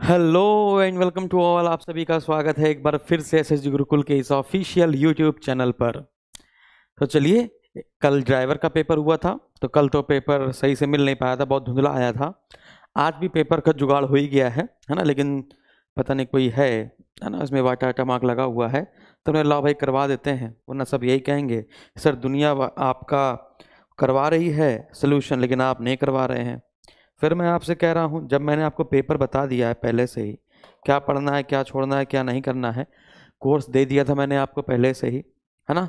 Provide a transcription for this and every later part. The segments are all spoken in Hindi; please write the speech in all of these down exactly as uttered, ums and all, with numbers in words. Hello and welcome to all, आप सभी का स्वागत है एक बार फिर से एसएसजी गुरुकुल के इस ऑफिशियल यूट्यूब चैनल पर। तो चलिए, कल ड्राइवर का पेपर हुआ था तो कल तो पेपर सही से मिल नहीं पाया था, बहुत धुंधला आया था। आज भी पेपर का जुगाड़ हो ही गया है है ना, लेकिन पता नहीं कोई है है ना उसमें वाटा आटा मार्क लगा हुआ है, तो उन्हें ला भाई करवा देते हैं, वरना सब यही कहेंगे सर दुनिया आपका करवा रही है सोल्यूशन लेकिन आप नहीं करवा रहे हैं। फिर मैं आपसे कह रहा हूँ, जब मैंने आपको पेपर बता दिया है पहले से ही, क्या पढ़ना है क्या छोड़ना है क्या नहीं करना है, कोर्स दे दिया था मैंने आपको पहले से ही, है ना।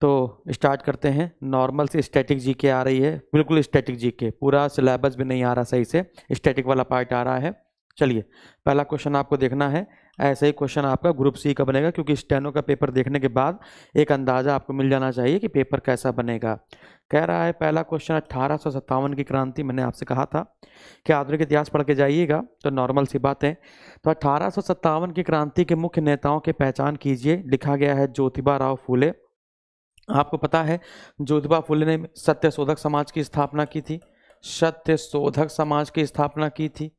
तो स्टार्ट करते हैं। नॉर्मल से स्टैटिक जीके आ रही है, बिल्कुल स्टैटिक जीके, पूरा सिलेबस भी नहीं आ रहा सही से, स्टैटिक वाला पार्ट आ रहा है। चलिए, पहला क्वेश्चन आपको देखना है, ऐसे ही क्वेश्चन आपका ग्रुप सी का बनेगा, क्योंकि स्टेनो का पेपर देखने के बाद एक अंदाज़ा आपको मिल जाना चाहिए कि पेपर कैसा बनेगा। कह रहा है पहला क्वेश्चन, अट्ठारह सौ सत्तावन की क्रांति, मैंने आपसे कहा था कि आधुनिक इतिहास पढ़ के जाइएगा तो नॉर्मल सी बातें। तो अट्ठारह सौ सत्तावन की क्रांति के मुख्य नेताओं की पहचान कीजिए। लिखा गया है ज्योतिबा राव फूले। आपको पता है ज्योतिबा फूले ने सत्यशोधक समाज की स्थापना की थी, सत्यशोधक समाज की स्थापना की थी,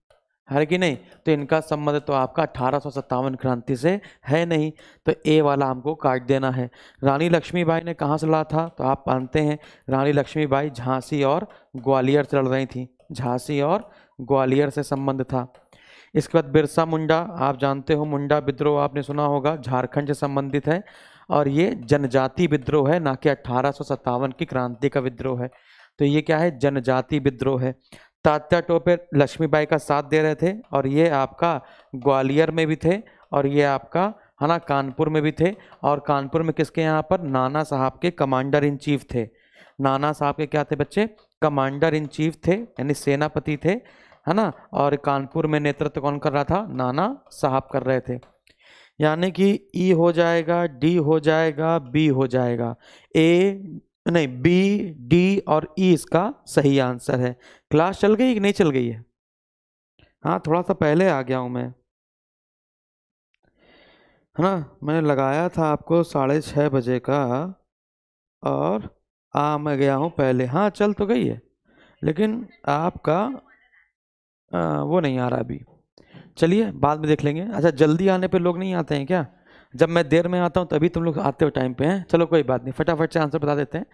है कि नहीं। तो इनका संबंध तो आपका अठारह सौ सत्तावन क्रांति से है नहीं, तो ए वाला हमको काट देना है। रानी लक्ष्मीबाई ने कहाँ से लड़ा था, तो आप मानते हैं रानी लक्ष्मीबाई झांसी और ग्वालियर से लड़ रही थी, झांसी और ग्वालियर से संबंध था। इसके बाद बिरसा मुंडा, आप जानते हो मुंडा विद्रोह आपने सुना होगा, झारखंड से संबंधित है, और ये जनजाति विद्रोह है, ना कि अट्ठारह सौ सत्तावन की क्रांति का विद्रोह है। तो ये क्या है, जनजाति विद्रोह है। तात्या टोपे लक्ष्मीबाई का साथ दे रहे थे, और ये आपका ग्वालियर में भी थे, और ये आपका है ना कानपुर में भी थे, और कानपुर में किसके यहाँ पर, नाना साहब के कमांडर इन चीफ थे। नाना साहब के क्या थे बच्चे, कमांडर इन चीफ थे, यानी सेनापति थे, है ना। और कानपुर में नेतृत्व कौन कर रहा था, नाना साहब कर रहे थे। यानी कि ई हो जाएगा, डी हो जाएगा, बी हो जाएगा, ए नहीं बी डी और ई e इसका सही आंसर है। क्लास चल गई कि नहीं चल गई है, हाँ थोड़ा सा पहले आ गया हूँ मैं, है ना। मैंने लगाया था आपको साढ़े छः बजे का और आ मैं गया हूँ पहले, हाँ चल तो गई है लेकिन आपका आ, वो नहीं आ रहा अभी। चलिए बाद में देख लेंगे। अच्छा, जल्दी आने पे लोग नहीं आते हैं क्या, जब मैं देर में आता हूं तभी तुम लोग आते हो टाइम पे हैं। चलो कोई बात नहीं, फटाफट से आंसर बता देते हैं।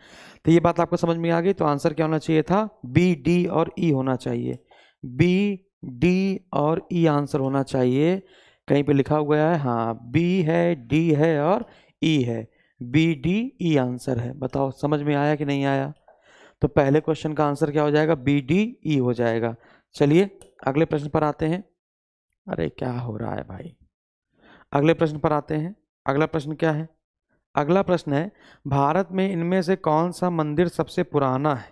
तो ये बात आपको समझ में आ गई, तो आंसर क्या होना चाहिए था, बी डी और ई होना चाहिए, बी डी और ई आंसर होना चाहिए। कहीं पे लिखा हुआ है, हाँ बी है, डी है और ई है, बी डी ई आंसर है। बताओ समझ में आया कि नहीं आया। तो पहले क्वेश्चन का आंसर क्या हो जाएगा, बी डी ई हो जाएगा। चलिए अगले प्रश्न पर आते हैं। अरे क्या हो रहा है भाई, अगले प्रश्न पर आते हैं। अगला प्रश्न क्या है, अगला प्रश्न है भारत में इनमें से कौन सा मंदिर सबसे पुराना है,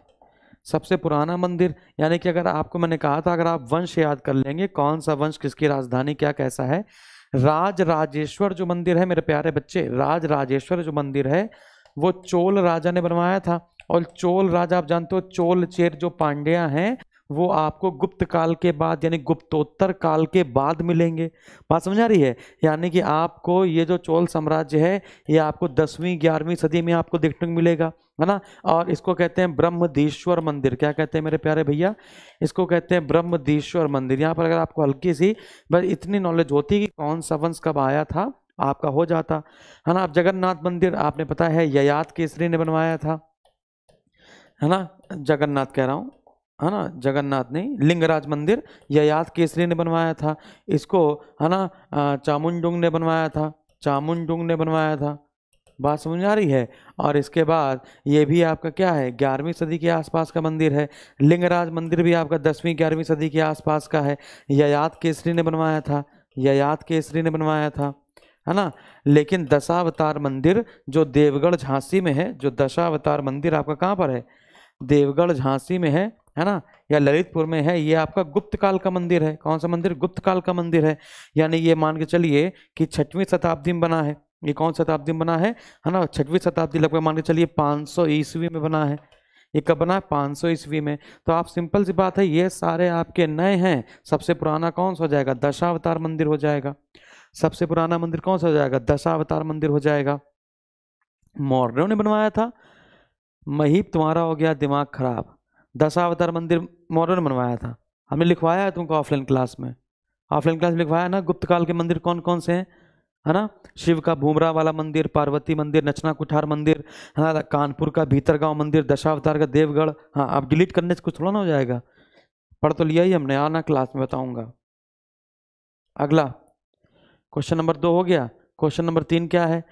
सबसे पुराना मंदिर। यानी कि अगर आपको मैंने कहा था, अगर आप वंश याद कर लेंगे, कौन सा वंश किसकी राजधानी क्या कैसा है, राज राजेश्वर जो मंदिर है मेरे प्यारे बच्चे, राज राजेश्वर जो मंदिर है वो चोल राजा ने बनवाया था। और चोल राजा आप जानते हो, चोल चेर जो पांड्या हैं वो आपको गुप्त काल के बाद यानी गुप्तोत्तर काल के बाद मिलेंगे। बात समझ आ रही है, यानी कि आपको ये जो चोल साम्राज्य है ये आपको दसवीं ग्यारहवीं सदी में आपको देखने को मिलेगा, है ना। और इसको कहते हैं ब्रह्मदेश्वर मंदिर, क्या कहते हैं मेरे प्यारे भैया, इसको कहते हैं ब्रह्मदेश्वर मंदिर। यहाँ पर अगर आपको हल्की सी बस इतनी नॉलेज होती कि कौन सा वंश कब आया था, आपका हो जाता, है ना। आप जगन्नाथ मंदिर आपने पता है ययाति केसरी ने बनवाया था, है ना, जगन्नाथ कह रहा हूँ, है ना, जगन्नाथ नहीं, लिंगराज मंदिर ययाति केसरी ने बनवाया था। इसको है ना चामुंडुंग ने बनवाया था, चामुंडुंग ने बनवाया था, बात समझ आ रही है। और इसके बाद ये भी आपका क्या है, ग्यारहवीं सदी के आसपास का मंदिर है। लिंगराज मंदिर भी आपका दसवीं ग्यारहवीं सदी के आसपास का है, ययाति केसरी ने बनवाया था, ययाति केसरी ने बनवाया था, है ना। लेकिन दशावतार मंदिर जो देवगढ़ झांसी में है, जो दशावतार मंदिर आपका कहाँ पर है, देवगढ़ झांसी में है, है ना, या ललितपुर में है, ये आपका गुप्त काल का मंदिर है। कौन सा मंदिर, गुप्त काल का मंदिर है, यानी ये मान के चलिए कि छठवीं शताब्दी में बना है। ये कौन शताब्दी में बना है, है ना, छठवीं शताब्दी, लगभग मान के चलिए पाँच सौ ईस्वी में बना है। ये कब बना है, पाँच सौ ईस्वी में। तो आप सिंपल सी बात है, ये सारे आपके नए हैं, सबसे पुराना कौन सा हो जाएगा, दशावतार मंदिर हो जाएगा। सबसे पुराना मंदिर कौन सा हो जाएगा, दशावतार मंदिर हो जाएगा। मौर्यों ने बनवाया था, महीप तुम्हारा हो गया दिमाग खराब, दशावतार मंदिर मौर्यों ने बनवाया था, हमने लिखवाया है तुमको ऑफलाइन क्लास में, ऑफलाइन क्लास में लिखवाया ना, गुप्तकाल के मंदिर कौन कौन से हैं, है ना, शिव का भूमरा वाला मंदिर, पार्वती मंदिर, नचना कुठार मंदिर, है ना, कानपुर का भीतरगांव मंदिर, दशावतार का देवगढ़। हाँ, आप डिलीट करने से कुछ थोड़ा ना हो जाएगा, पढ़ तो लिया ही हमने, आना क्लास में बताऊंगा। अगला क्वेश्चन नंबर दो हो गया। क्वेश्चन नंबर तीन क्या है,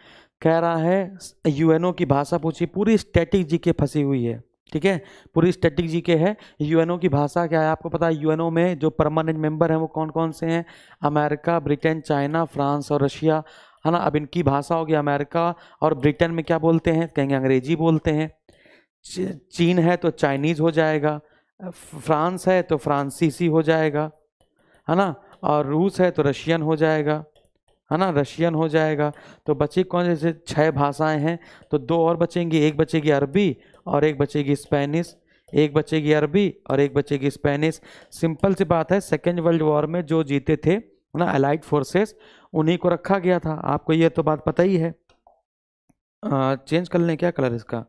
कह रहा है यूएनओ की भाषा पूछी, पूरी स्टैटिक जीके फंसी हुई है, ठीक है, पूरी स्टैटिक जीके है। यूएनओ की भाषा क्या है आपको पता है, यूएनओ में जो परमानेंट मेंबर हैं वो कौन कौन से हैं, अमेरिका, ब्रिटेन, चाइना, फ्रांस और रशिया, है ना। अब इनकी भाषा होगी, अमेरिका और ब्रिटेन में क्या बोलते हैं, कहेंगे अंग्रेजी बोलते हैं, चीन है तो चाइनीज़ हो जाएगा, फ्रांस है तो फ्रांसीसी हो जाएगा, है ना, और रूस है तो रशियन हो जाएगा, है ना, रशियन हो जाएगा। तो बची कौन से छह भाषाएं हैं, तो दो और बचेंगी, एक बचेगी अरबी और एक बचेगी स्पेनिश, एक बचेगी अरबी और एक बचेगी स्पेनिश। सिंपल सी बात है, सेकेंड वर्ल्ड वॉर में जो जीते थे ना अलाइड फोर्सेस, उन्हीं को रखा गया था, आपको ये तो बात पता ही है। आ, चेंज कर लें क्या कलर इसका,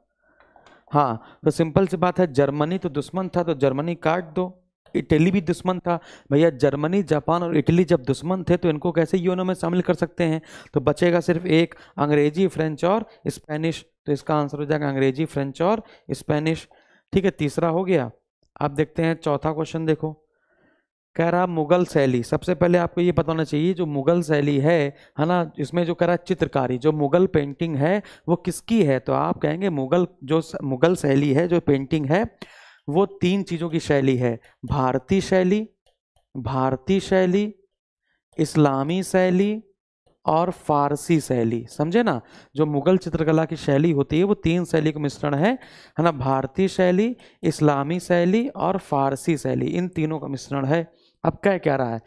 हाँ, तो सिंपल सी बात है, जर्मनी तो दुश्मन था तो जर्मनी काट दो, इटली भी दुश्मन था भैया, जर्मनी, जापान और इटली जब दुश्मन थे तो इनको कैसे यूएनओ में शामिल कर सकते हैं। तो बचेगा सिर्फ एक, अंग्रेजी, फ्रेंच और स्पेनिश, तो इसका आंसर हो जाएगा अंग्रेजी, फ्रेंच और स्पेनिश, ठीक है, तीसरा हो गया। अब देखते हैं चौथा क्वेश्चन, देखो कह रहा मुगल शैली। सबसे पहले आपको ये पता होना चाहिए जो मुगल शैली है, है ना, इसमें जो कह रहा चित्रकारी, जो मुगल पेंटिंग है वो किसकी है, तो आप कहेंगे मुगल, जो मुगल शैली है, जो पेंटिंग है, वो तीन चीज़ों की शैली है, भारतीय शैली, भारतीय शैली, इस्लामी शैली और फारसी शैली, समझे ना। जो मुगल चित्रकला की शैली होती है वो तीन शैली का मिश्रण है, है ना, भारतीय शैली, इस्लामी शैली और फारसी शैली, इन तीनों का मिश्रण है। अब क्या कह रहा है,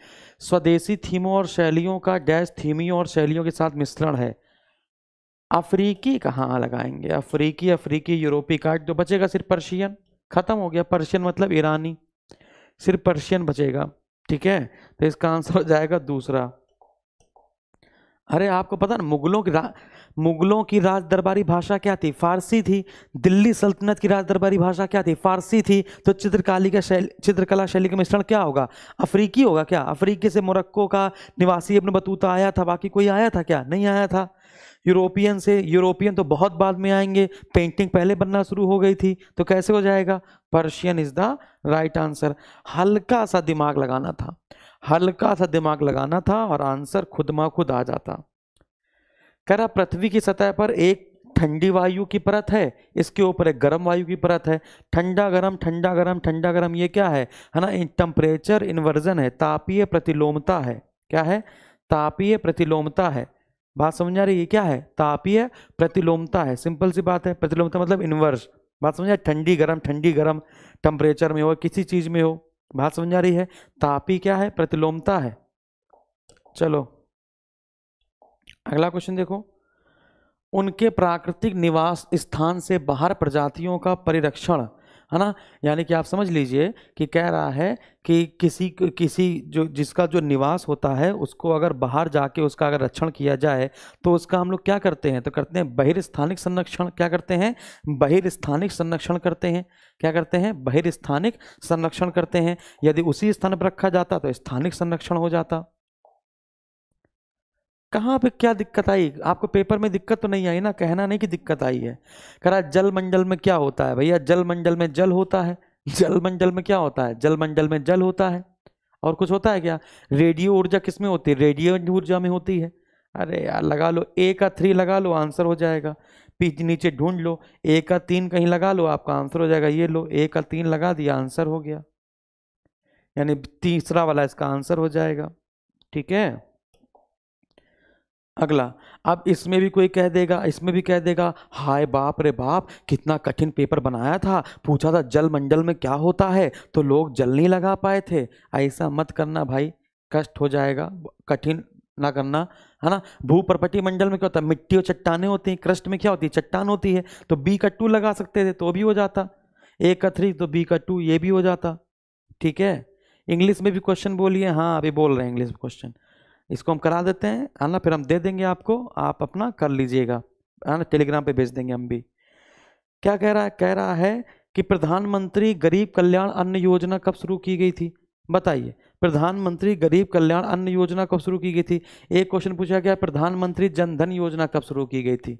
स्वदेशी थीमों और शैलियों का डैश थीमियों और शैलियों के साथ मिश्रण है, अफ्रीकी, कहाँ लगाएंगे अफ्रीकी, अफ्रीकी यूरोपी काट दो, बचेगा सिर्फ पर्शियन, खत्म हो गया, पर्शियन मतलब ईरानी, सिर्फ पर्शियन बचेगा, ठीक है, तो इसका आंसर हो जाएगा दूसरा। अरे आपको पता ना मुगलों की मुगलों की राज दरबारी भाषा क्या थी, फारसी थी, दिल्ली सल्तनत की राज दरबारी भाषा क्या थी, फारसी थी, तो चित्रकारी का शैली, चित्रकला शैली का मिश्रण क्या होगा, अफ्रीकी होगा। क्या अफ्रीकी से मोरक्को का निवासी इब्न बतूता आया था, बाकी कोई आया था क्या, नहीं आया था। यूरोपियन से, यूरोपियन तो बहुत बाद में आएंगे, पेंटिंग पहले बनना शुरू हो गई थी, तो कैसे हो जाएगा, Persian is the right answer. हल्का सा दिमाग लगाना था, हल्का सा दिमाग लगाना था और आंसर खुद मा खुद आ जाता। कह रहा पृथ्वी की सतह पर एक ठंडी वायु की परत है, इसके ऊपर एक गर्म वायु की परत है, ठंडा गर्म ठंडा गर्म ठंडा गर्म, ये क्या है, है ना, टेम्परेचर इन्वर्जन है, तापीय प्रतिलोमता है, क्या है, तापीय प्रतिलोमता है, बात समझ आ रही है, क्या है, तापीय प्रतिलोमता है, सिंपल सी बात है, प्रतिलोमता मतलब इन्वर्स, बात समझ आ रही है, ठंडी गर्म ठंडी गर्म टेम्परेचर में हो किसी चीज़ में हो, बात समझ आ रही है, तापी क्या है, प्रतिलोमता है। चलो अगला क्वेश्चन देखो, उनके प्राकृतिक निवास स्थान से बाहर प्रजातियों का परिरक्षण, है ना, यानी कि आप समझ लीजिए कि कह रहा है कि किसी किसी जो जिसका जो निवास होता है उसको अगर बाहर जाके उसका अगर रक्षण किया जाए तो उसका हम लोग क्या करते हैं, तो करते हैं बहिर्स्थानिक संरक्षण, क्या करते हैं, बहिर्स्थानिक संरक्षण करते हैं, क्या करते हैं, बहिर्स्थानिक संरक्षण करते हैं। यदि उसी स्थान पर रखा जाता तो स्थानिक संरक्षण हो जाता। कहाँ पे क्या दिक्कत आई, आपको पेपर में दिक्कत तो नहीं आई ना, कहना नहीं कि दिक्कत आई है। कह रहा जल मंडल में क्या होता है, भैया जल मंडल में जल होता है, जल मंडल में क्या होता है, जल मंडल में जल होता है, और कुछ होता है क्या, रेडियो ऊर्जा किसमें होती है, रेडियो ऊर्जा में होती है। अरे यार लगा लो, ए का थ्री लगा लो, आंसर हो जाएगा, पीछे नीचे ढूंढ लो, ए का तीन कहीं लगा लो, आपका आंसर हो जाएगा, ये लो ए का तीन लगा दिया, आंसर हो गया, यानी तीसरा वाला इसका आंसर हो जाएगा, ठीक है। अगला, अब इसमें भी कोई कह देगा, इसमें भी कह देगा, हाय बाप रे बाप कितना कठिन पेपर बनाया था, पूछा था जल मंडल में क्या होता है तो लोग जल नहीं लगा पाए थे। ऐसा मत करना भाई, कष्ट हो जाएगा, कठिन ना करना, है ना। भूपर्पटीय मंडल में क्या होता है, मिट्टी और चट्टाने होती हैं, क्रस्ट में क्या होती है, चट्टान होती है, तो बी का टू लगा सकते थे तो भी हो जाता, ए का थ्री तो बी का टू, ये भी हो जाता, ठीक है। इंग्लिश में भी क्वेश्चन बोलिए, हाँ अभी बोल रहे हैं इंग्लिश में क्वेश्चन, इसको हम करा देते हैं, है ना, फिर हम दे देंगे आपको, आप अपना कर लीजिएगा, है ना, टेलीग्राम पे भेज देंगे हम भी। क्या कह रहा है, कह रहा है कि प्रधानमंत्री गरीब कल्याण अन्न योजना कब शुरू की गई थी, बताइए प्रधानमंत्री गरीब कल्याण अन्न योजना कब शुरू की गई थी? एक क्वेश्चन पूछा गया प्रधानमंत्री जन धन योजना कब शुरू की गई थी?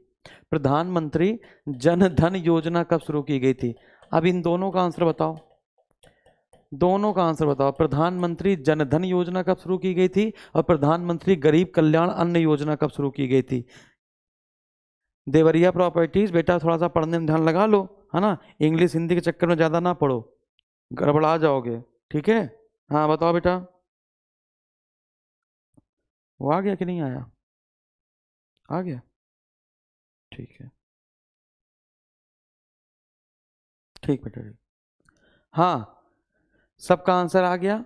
प्रधानमंत्री जन धन योजना कब शुरू की गई थी? अब इन दोनों का आंसर बताओ, दोनों का आंसर बताओ। प्रधानमंत्री जन धन योजना कब शुरू की गई थी और प्रधानमंत्री गरीब कल्याण अन्न योजना कब शुरू की गई थी? देवरिया प्रॉपर्टीज बेटा थोड़ा सा पढ़ने में ध्यान लगा लो, है ना, इंग्लिश हिंदी के चक्कर में ज़्यादा ना पढ़ो, गड़बड़ा जाओगे, ठीक है। हाँ बताओ बेटा, वो आ गया कि नहीं आया? आ गया, ठीक है, ठीक बेटा, हाँ सबका आंसर आ गया।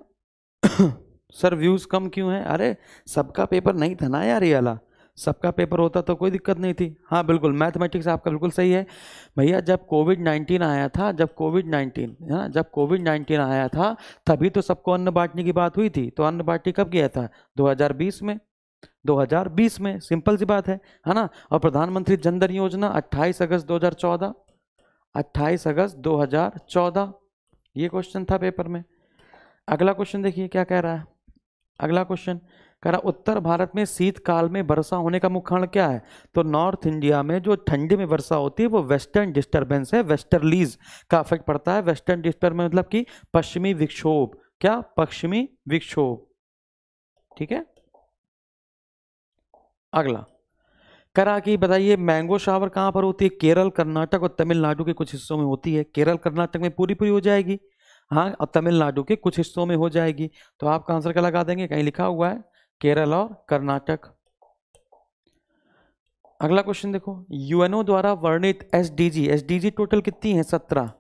सर व्यूज़ कम क्यों है? अरे सबका पेपर नहीं था ना यार, ये वाला सबका पेपर होता तो कोई दिक्कत नहीं थी। हाँ बिल्कुल, मैथमेटिक्स आपका बिल्कुल सही है भैया। जब कोविड नाइन्टीन आया था, जब कोविड नाइन्टीन है ना, जब कोविड नाइन्टीन आया था तभी तो सबको अन्न बांटने की बात हुई थी। तो अन्न बांटने कब गया था? दो हज़ार बीस में, दो हज़ार बीस में, सिंपल सी बात है, है ना। और प्रधानमंत्री जन धन योजना अट्ठाईस अगस्त दो हज़ार चौदह, अट्ठाईस अगस्त दो हज़ार चौदह, ये क्वेश्चन था पेपर में। अगला क्वेश्चन देखिए क्या कह रहा है। अगला क्वेश्चन कह रहा उत्तर भारत में शीतकाल में वर्षा होने का मुख्य कारण क्या है? तो नॉर्थ इंडिया में जो ठंडी में वर्षा होती है वो वेस्टर्न डिस्टर्बेंस है, वेस्टर्लीज का इफेक्ट पड़ता है। वेस्टर्न डिस्टर्बेंस मतलब कि पश्चिमी विक्षोभ, क्या? पश्चिमी विक्षोभ, ठीक है। अगला करा कि बताइए मैंगो शावर कहाँ पर होती है? केरल, कर्नाटक और तमिलनाडु के कुछ हिस्सों में होती है। केरल कर्नाटक में पूरी पूरी हो जाएगी, हाँ, और तमिलनाडु के कुछ हिस्सों में हो जाएगी। तो आपका आंसर क्या लगा देंगे, कहीं लिखा हुआ है केरल और कर्नाटक। अगला क्वेश्चन देखो, यूएनओ द्वारा वर्णित एसडीजी, एसडीजी टोटल कितनी है? सत्रह।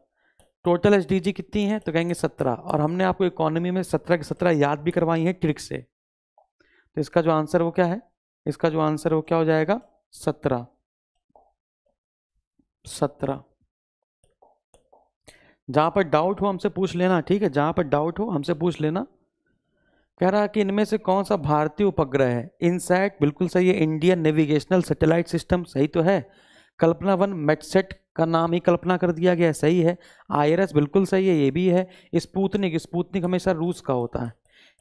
टोटल एसडीजी कितनी है? तो कहेंगे सत्रह। और हमने आपको इकोनॉमी में सत्रह के सत्रह याद भी करवाई है ट्रिक से। तो इसका जो आंसर वो क्या है, इसका जो आंसर वो क्या हो जाएगा? सत्रह, सत्रह। जहां पर डाउट हो हमसे पूछ लेना, ठीक है, जहां पर डाउट हो हमसे पूछ लेना। कह रहा है कि इनमें से कौन सा भारतीय उपग्रह है? इनसैट बिल्कुल सही है, इंडियन नेविगेशनल सैटेलाइट सिस्टम, सही तो है। कल्पना वन, मेटसेट का नाम ही कल्पना कर दिया गया है, सही है। आईआरएस बिल्कुल सही है, ये भी है। स्पूतनिक, स्पूतनिक हमेशा रूस का होता है,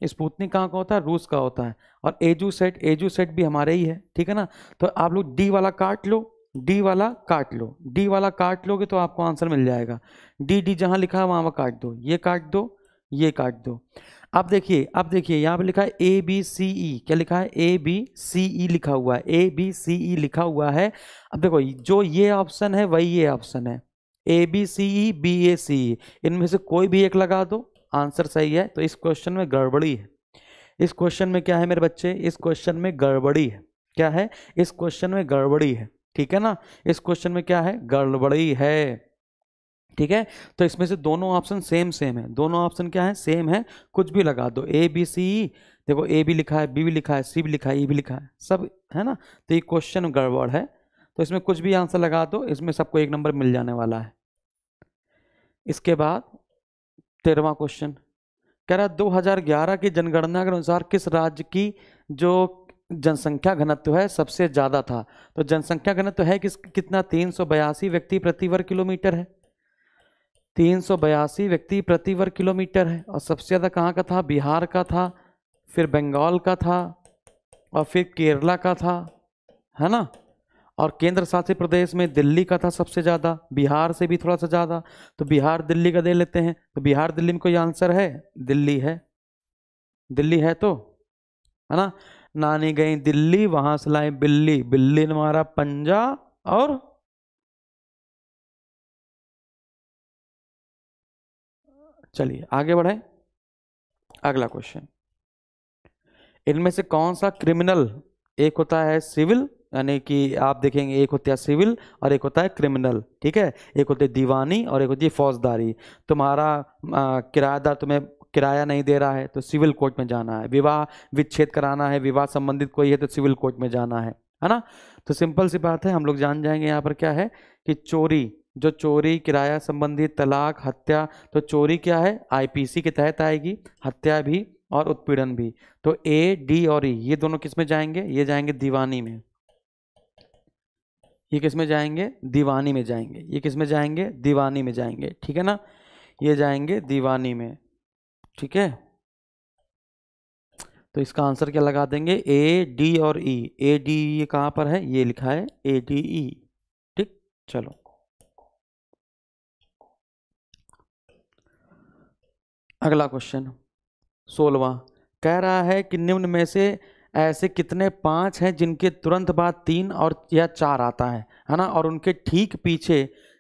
स्पूतनिक कहाँ का होता है? रूस का होता है। और एजू सेट, एजू सेट भी हमारे ही है, ठीक है ना। तो आप लोग डी वाला काट लो, डी वाला काट लो, डी वाला काट लोगे तो आपको आंसर मिल जाएगा। डी डी जहाँ लिखा है वहाँ वहाँ काट दो, ये काट दो, ये काट दो। अब देखिए, अब देखिए यहाँ पे लिखा है ए बी सी ई, क्या लिखा है? ए बी सी ई लिखा हुआ है, ए बी सी ई लिखा हुआ है। अब देखो जो ये ऑप्शन है वही ये ऑप्शन है, A B C E, B ए सी ई, इनमें से कोई भी एक लगा दो, आंसर सही है। तो इस क्वेश्चन में गड़बड़ी है, इस क्वेश्चन में क्या है मेरे बच्चे? इस क्वेश्चन में गड़बड़ी है, क्या है? इस क्वेश्चन में गड़बड़ी है, ठीक है ना। इस क्वेश्चन में क्या है? गड़बड़ी है, ठीक है। तो इसमें से दोनों ऑप्शन सेम सेम है, दोनों ऑप्शन क्या है? सेम है, कुछ भी लगा दो। ए बी सी ई, देखो ए भी लिखा है, बी भी लिखा है, सी भी लिखा है, ई भी लिखा है, सब है ना। तो ये क्वेश्चन गड़बड़ है, तो इसमें कुछ भी आंसर लगा दो, इसमें सबको एक नंबर मिल जाने वाला है। इसके बाद तेरहवां क्वेश्चन कह रहा दो हजार ग्यारह की जनगणना के अनुसार किस राज्य की जो जनसंख्या घनत्व है सबसे ज़्यादा था? तो जनसंख्या घनत्व है किस कितना? तीन सौ बयासी व्यक्ति प्रति वर्ग किलोमीटर है, तीन सौ बयासी व्यक्ति प्रति वर्ग किलोमीटर है। और सबसे ज़्यादा कहाँ का था? बिहार का था, फिर बंगाल का था, और फिर केरला का था, है ना। और केंद्र शासित प्रदेश में दिल्ली का था सबसे ज़्यादा, बिहार से भी थोड़ा सा ज़्यादा। तो बिहार दिल्ली का दे लेते हैं, तो बिहार दिल्ली में कोई आंसर है? दिल्ली है, दिल्ली है तो, है ना। नानी गई दिल्ली वहाँ से लाई बिल्ली, बिल्ली ने मारा पंजा और चलिए आगे बढ़े। अगला क्वेश्चन, इनमें से कौन सा क्रिमिनल, एक होता है सिविल यानी कि आप देखेंगे एक होता है सिविल और एक होता है क्रिमिनल, ठीक है, एक होती है दीवानी और एक होती है फौजदारी। तुम्हारा किराएदार तुम्हें किराया नहीं दे रहा है तो सिविल कोर्ट में जाना है, विवाह विच्छेद कराना है, विवाह संबंधित कोई है तो सिविल कोर्ट में जाना है, है ना। तो सिंपल सी बात है, हम लोग जान जाएंगे यहाँ पर क्या है कि चोरी, जो चोरी, किराया संबंधित, तलाक, हत्या, तो चोरी क्या है? आईपीसी के तहत आएगी, हत्या भी और उत्पीड़न भी। तो ए, डी और ई ये दोनों किस में जाएंगे? ये जाएंगे दीवानी में, ये किस में जाएंगे? दीवानी में जाएंगे, ये किस में जाएंगे? दीवानी में जाएंगे, ठीक है ना, ये जाएंगे दीवानी में, ठीक है। तो इसका आंसर क्या लगा देंगे, ए डी और ई। ए डी ये कहाँ पर है, ये लिखा है ए डी ई। ठीक, चलो अगला क्वेश्चन सोलवा कह रहा है कि निम्न में से ऐसे कितने पांच हैं जिनके तुरंत बाद तीन और या चार आता है, है ना, और उनके ठीक पीछे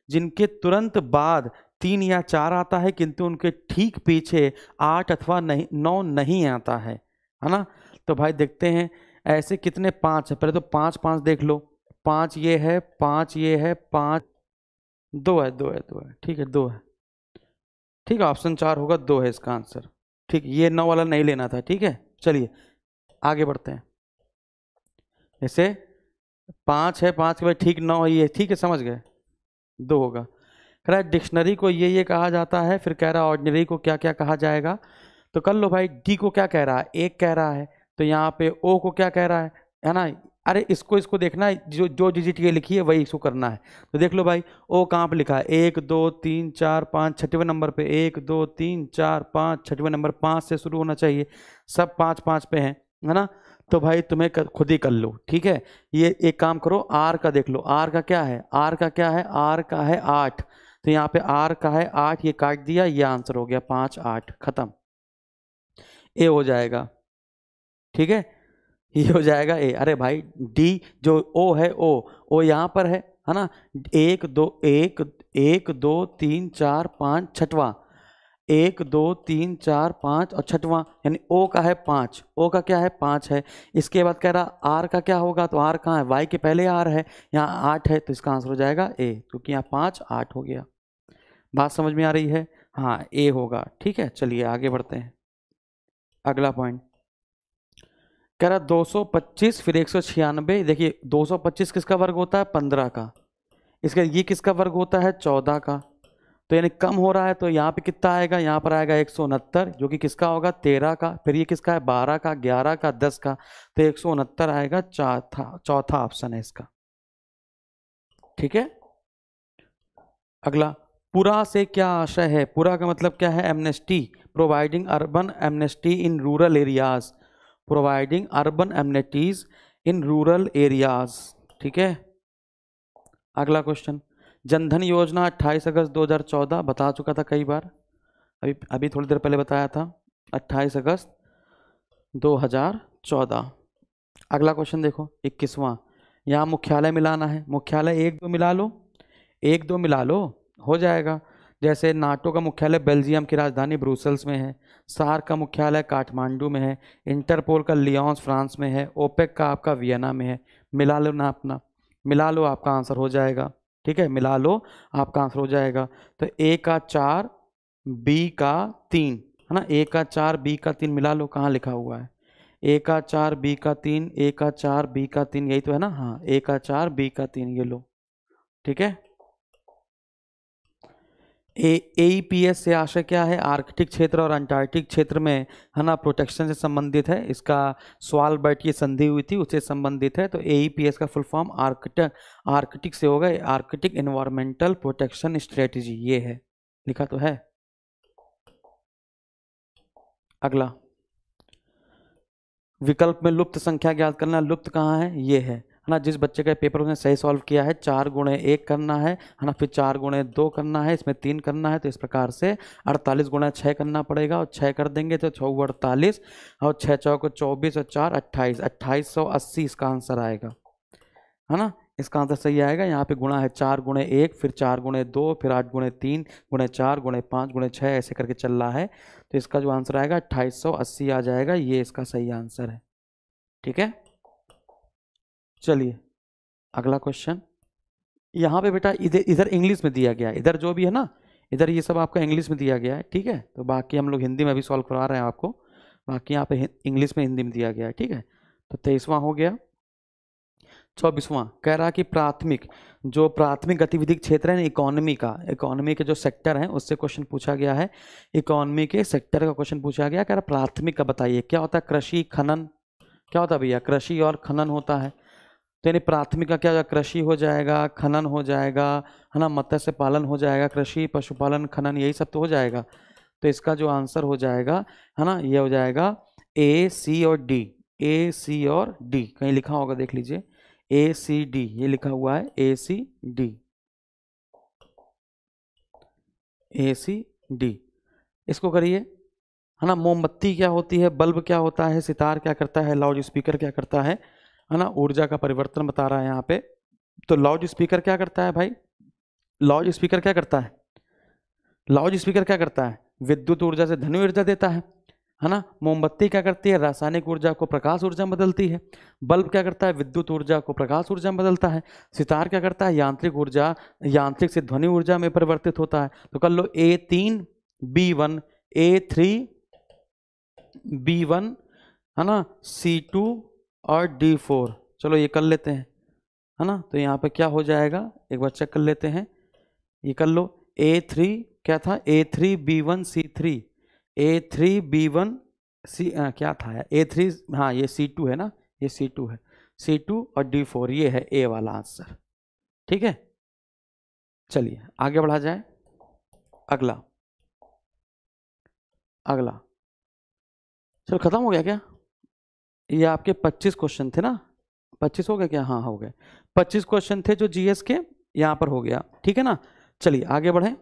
जिनके तुरंत बाद तीन या चार आता है किंतु उनके ठीक पीछे आठ अथवा नहीं नौ नहीं आता है, है ना। तो भाई देखते हैं ऐसे कितने पाँच है। पहले तो पाँच पाँच देख लो, पाँच ये है, पाँच ये है, पाँच दो है, दो है, दो है, ठीक है, दो है, ठीक है, ऑप्शन चार होगा, दो है इसका आंसर। ठीक, ये नौ वाला नहीं लेना था। ठीक है, चलिए आगे बढ़ते हैं। ऐसे पाँच है, पाँच के बाद ठीक नौ है ये, ठीक है, समझ गए, दो होगा। कह रहा है डिक्शनरी को ये ये कहा जाता है, फिर कह रहा है ऑर्डिनरी को क्या क्या कहा जाएगा। तो कर लो भाई, डी को क्या कह रहा है, एक कह रहा है, तो यहाँ पे ओ को क्या कह रहा है, है ना। अरे इसको इसको देखना है, जो जो डिजिट ये लिखी है वही इसको करना है। तो देख लो भाई, ओ कहाँ पे लिखा है, एक दो तीन चार पाँच, छठवें नंबर पे, एक दो तीन चार पाँच, छठवें नंबर, पाँच से शुरू होना चाहिए, सब पाँच पाँच पे हैं, है ना। तो भाई तुम्हें खुद ही कर लो, ठीक है। ये एक काम करो, आर का देख लो, आर का क्या है, आर का क्या है, आर का है आठ, तो यहाँ पे आर का है आठ, ये काट दिया, ये आंसर हो गया पाँच आठ, खत्म, ए हो जाएगा। ठीक है, ये हो जाएगा ए। अरे भाई डी जो ओ है, ओ ओ यहाँ पर है, है ना, एक दो एक एक दो तीन चार पाँच, छठवां, एक दो तीन चार पाँच और छठवां, यानी ओ का है पाँच, ओ का क्या है पाँच है। इसके बाद कह रहा आर का क्या होगा, तो आर कहाँ है, वाई के पहले आर है, यहाँ आठ है, तो इसका आंसर हो जाएगा ए, क्योंकि यहाँ पाँच आठ हो गया। बात समझ में आ रही है, हाँ ए होगा। ठीक है, चलिए आगे बढ़ते हैं। अगला पॉइंट कह रहा दो सौ पच्चीस फिर एक सौ छियानवे। देखिए दो सौ पच्चीस किसका वर्ग होता है, पंद्रह का, इसका ये किसका वर्ग होता है, चौदह का, तो यानी कम हो रहा है, तो यहाँ पे कितना आएगा, यहाँ पर आएगा एक सौ उनहत्तर जो कि किसका होगा, तेरह का, फिर ये किसका है, बारह का, ग्यारह का, दस का, तो एक सौ उनहत्तर आएगा, चौथा चौथा ऑप्शन है इसका। ठीक है, अगला पूरा से क्या आशय है, पूरा का मतलब क्या है, amnesty, providing urban amnesty in rural areas, providing urban amnesties in rural areas. ठीक है, अगला क्वेश्चन जनधन योजना अट्ठाईस अगस्त दो हज़ार चौदह, बता चुका था कई बार, अभी अभी थोड़ी देर पहले बताया था, अट्ठाईस अगस्त दो हज़ार चौदह। अगला क्वेश्चन देखो इक्कीसवां, यहाँ मुख्यालय मिलाना है, मुख्यालय एक दो मिला लो, एक दो मिला लो, हो जाएगा। जैसे नाटो का मुख्यालय बेल्जियम की राजधानी ब्रुसेल्स में है, सार्क का मुख्यालय काठमांडू में है, इंटरपोल का लियोन्स फ्रांस में है, ओपेक का आपका वियना में है, मिला लो ना, अपना मिला लो, आपका आंसर हो जाएगा। ठीक है, मिला लो, आपका आंसर हो जाएगा। तो ए का चार, बी का तीन, है ना, ए का चार, बी का तीन, मिला लो, कहाँ लिखा हुआ है, ए का चार बी का तीन, ए का चार बी का तीन, यही तो है ना, हाँ, ए का चार बी का तीन, ये लो। ठीक है, ए ई पी एस से आशय क्या है, आर्कटिक क्षेत्र और अंटार्कटिक क्षेत्र में, है ना, प्रोटेक्शन से संबंधित है, इसका स्वालबर्ट की संधि हुई थी उससे संबंधित है। तो ए ई पी एस का फुल फॉर्म आर्कटिक, आर्कटिक से होगा आर्कटिक एनवायरमेंटल प्रोटेक्शन स्ट्रेटजी, ये है, लिखा तो है। अगला विकल्प में लुप्त संख्या ज्ञात करना, लुप्त कहाँ है, ये है, है ना, जिस बच्चे का पेपर उसने सही सॉल्व किया है, चार गुणे एक करना है, है ना, फिर चार गुणे दो करना है, इसमें तीन करना है, तो इस प्रकार से अड़तालीस गुणा छः करना पड़ेगा, और छः कर देंगे तो छः अड़तालीस और छः चौ को चौबीस और चार अट्ठाईस, अट्ठाईस सौ अस्सी इसका आंसर आएगा, है ना, इसका आंसर सही आएगा। यहाँ पे गुणा है चार गुणे एक, फिर चार गुणे दो, फिर आठ गुणे तीन, गुणे चार, गुणे पाँच, गुणे छः, ऐसे करके चल रहा है, तो इसका जो आंसर आएगा अट्ठाईस सौ अस्सी आ जाएगा, ये इसका सही आंसर है। ठीक है, चलिए अगला क्वेश्चन। यहाँ पे बेटा इधर इधर इंग्लिश में दिया गया है, इधर जो भी है ना, इधर ये सब आपका इंग्लिश में दिया गया है। ठीक है, तो बाकी हम लोग हिंदी में भी सॉल्व करवा रहे हैं आपको, बाकी यहाँ पे इंग्लिश में हिंदी में दिया गया है। ठीक है, तो तेईसवां हो गया। चौबीसवां कह रहा कि प्राथमिक जो प्राथमिक गतिविधि क्षेत्र है ना, इकोनॉमी का, इकोनॉमी के जो सेक्टर हैं उससे क्वेश्चन पूछा गया है, इकोनॉमी के सेक्टर का क्वेश्चन पूछा गया। कह रहा प्राथमिक का बताइए क्या होता है, कृषि खनन, क्या होता है भैया, कृषि और खनन होता है, तो यानी प्राथमिक का क्या हो जाएगा, कृषि हो जाएगा, खनन हो जाएगा, है ना, मत्स्य पालन हो जाएगा, कृषि पशुपालन खनन यही सब तो हो जाएगा, तो इसका जो आंसर हो जाएगा, है ना, ये हो जाएगा ए सी और डी, ए सी और डी कहीं लिखा होगा देख लीजिए, ए सी डी ये लिखा हुआ है, ए सी डी, ए सी डी। इसको करिए है ना। मोमबत्ती क्या होती है, बल्ब क्या होता है, सितार क्या करता है, लाउड स्पीकर क्या करता है, है ना। ऊर्जा का परिवर्तन बता रहा है यहाँ पे। तो लाउड स्पीकर क्या करता है भाई, लाउड स्पीकर क्या करता है, लाउड स्पीकर क्या करता है, विद्युत ऊर्जा से धनु ऊर्जा देता है, है ना। मोमबत्ती क्या करती है, रासायनिक ऊर्जा को प्रकाश ऊर्जा में बदलती है। बल्ब क्या करता है, विद्युत ऊर्जा को प्रकाश ऊर्जा में बदलता है। सितार क्या करता है, यांत्रिक ऊर्जा, यांत्रिक से ध्वनि ऊर्जा में परिवर्तित होता है। तो कर लो ए तीन B one, A three B one, है ना, सी टू और डी फोर। चलो ये कर लेते हैं, है ना। तो यहाँ पे क्या हो जाएगा एक बार चेक कर लेते हैं, ये कर लो। ए थ्री क्या था, A three B one C three, A three B one C क्या था यार, ए थ्री हाँ ये सी टू है ना, ये सी टू है, सी टू और डी फोर ये है ए वाला आंसर। ठीक है, चलिए आगे बढ़ा जाए। अगला अगला चलो खत्म हो गया क्या, ये आपके पच्चीस क्वेश्चन थे ना, पच्चीस हो गए क्या, हाँ हो गए, पच्चीस क्वेश्चन थे जो जीएस के यहाँ पर हो गया। ठीक है ना, चलिए आगे बढ़ें।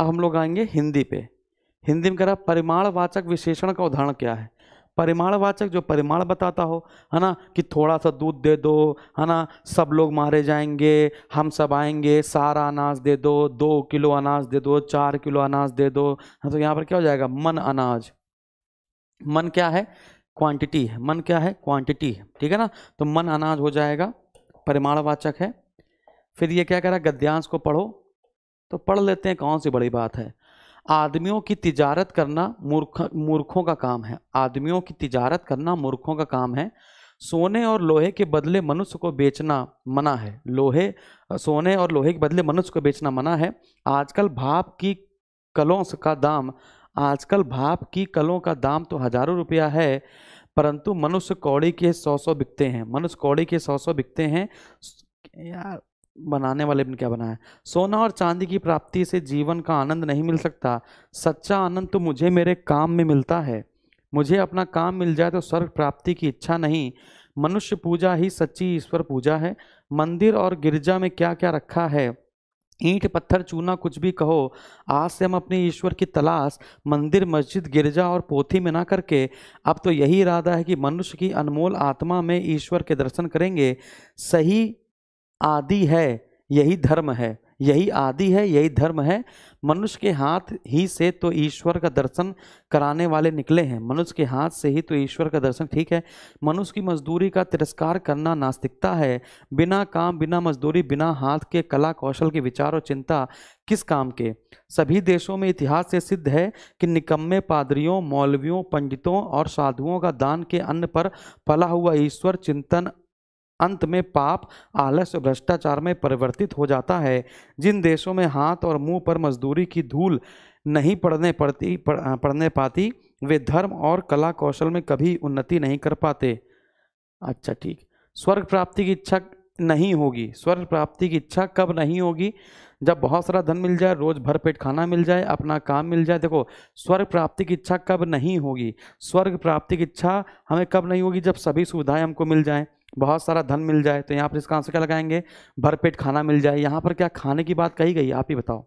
अब हम लोग आएंगे हिंदी पे। हिंदी में करा परिमाणवाचक विशेषण का उदाहरण क्या है। परिमाणवाचक जो परिमाण बताता हो, है ना, कि थोड़ा सा दूध दे दो, है ना, सब लोग मारे जाएंगे, हम सब आएंगे, सारा अनाज दे दो, दो किलो अनाज दे दो, चार किलो अनाज दे दो। तो यहाँ पर क्या हो जाएगा, मन अनाज। मन क्या है, क्वांटिटी है, मन क्या है, क्वांटिटी है। ठीक है ना, तो मन अनाज हो जाएगा, परिमाणवाचक है। फिर ये क्या करा, गद्यांश को पढ़ो, तो पढ़ लेते हैं, कौन सी बड़ी बात है। आदमियों की तिजारत करना मूर्ख मूर्खों का काम है, आदमियों की तिजारत करना मूर्खों का काम है। सोने और लोहे के बदले मनुष्य को बेचना मना है, लोहे सोने और लोहे के बदले मनुष्य को बेचना मना है। आजकल भाप की कलों का दाम आजकल भाप की कलों का दाम तो हजारों रुपया है, परंतु मनुष्य कौड़ी के सौ सौ बिकते हैं, मनुष्य कौड़ी के सौ सौ बिकते हैं। यार बनाने वाले ने क्या बनाया, सोना और चांदी की प्राप्ति से जीवन का आनंद नहीं मिल सकता, सच्चा आनंद तो मुझे मेरे काम में मिलता है। मुझे अपना काम मिल जाए तो स्वर्ग प्राप्ति की इच्छा नहीं। मनुष्य पूजा ही सच्ची ईश्वर पूजा है। मंदिर और गिरजा में क्या क्या रखा है, ईंट पत्थर चूना कुछ भी कहो। आज से हम अपने ईश्वर की तलाश मंदिर मस्जिद गिरजा और पोथी में ना करके अब तो यही इरादा है कि मनुष्य की अनमोल आत्मा में ईश्वर के दर्शन करेंगे। सही आदि है यही धर्म है, यही आदि है यही धर्म है। मनुष्य के हाथ ही से तो ईश्वर का दर्शन कराने वाले निकले हैं, मनुष्य के हाथ से ही तो ईश्वर का दर्शन। ठीक है, मनुष्य की मजदूरी का तिरस्कार करना नास्तिकता है। बिना काम बिना मजदूरी बिना हाथ के कला कौशल के विचार और चिंता किस काम के। सभी देशों में इतिहास से सिद्ध है कि निकम्मे पादरियों मौलवियों पंडितों और साधुओं का दान के अन्न पर फला हुआ ईश्वर चिंतन अंत में पाप आलस और भ्रष्टाचार में परिवर्तित हो जाता है। जिन देशों में हाथ और मुंह पर मजदूरी की धूल नहीं पड़ने पड़ती पड़ने पाती वे धर्म और कला कौशल में कभी उन्नति नहीं कर पाते। अच्छा ठीक, स्वर्ग प्राप्ति की इच्छा नहीं होगी, स्वर्ग प्राप्ति की इच्छा कब नहीं होगी, जब बहुत सारा धन मिल जाए, रोज भर पेट खाना मिल जाए, अपना काम मिल जाए। देखो स्वर्ग प्राप्ति की इच्छा कब नहीं होगी, स्वर्ग प्राप्ति की इच्छा हमें कब नहीं होगी, जब सभी सुविधाएं हमको मिल जाएं, बहुत सारा धन मिल जाए। तो यहाँ पर इसका आंसर क्या लगाएंगे, भरपेट खाना मिल जाए। यहाँ पर क्या खाने की बात कही गई, आप ही बताओ,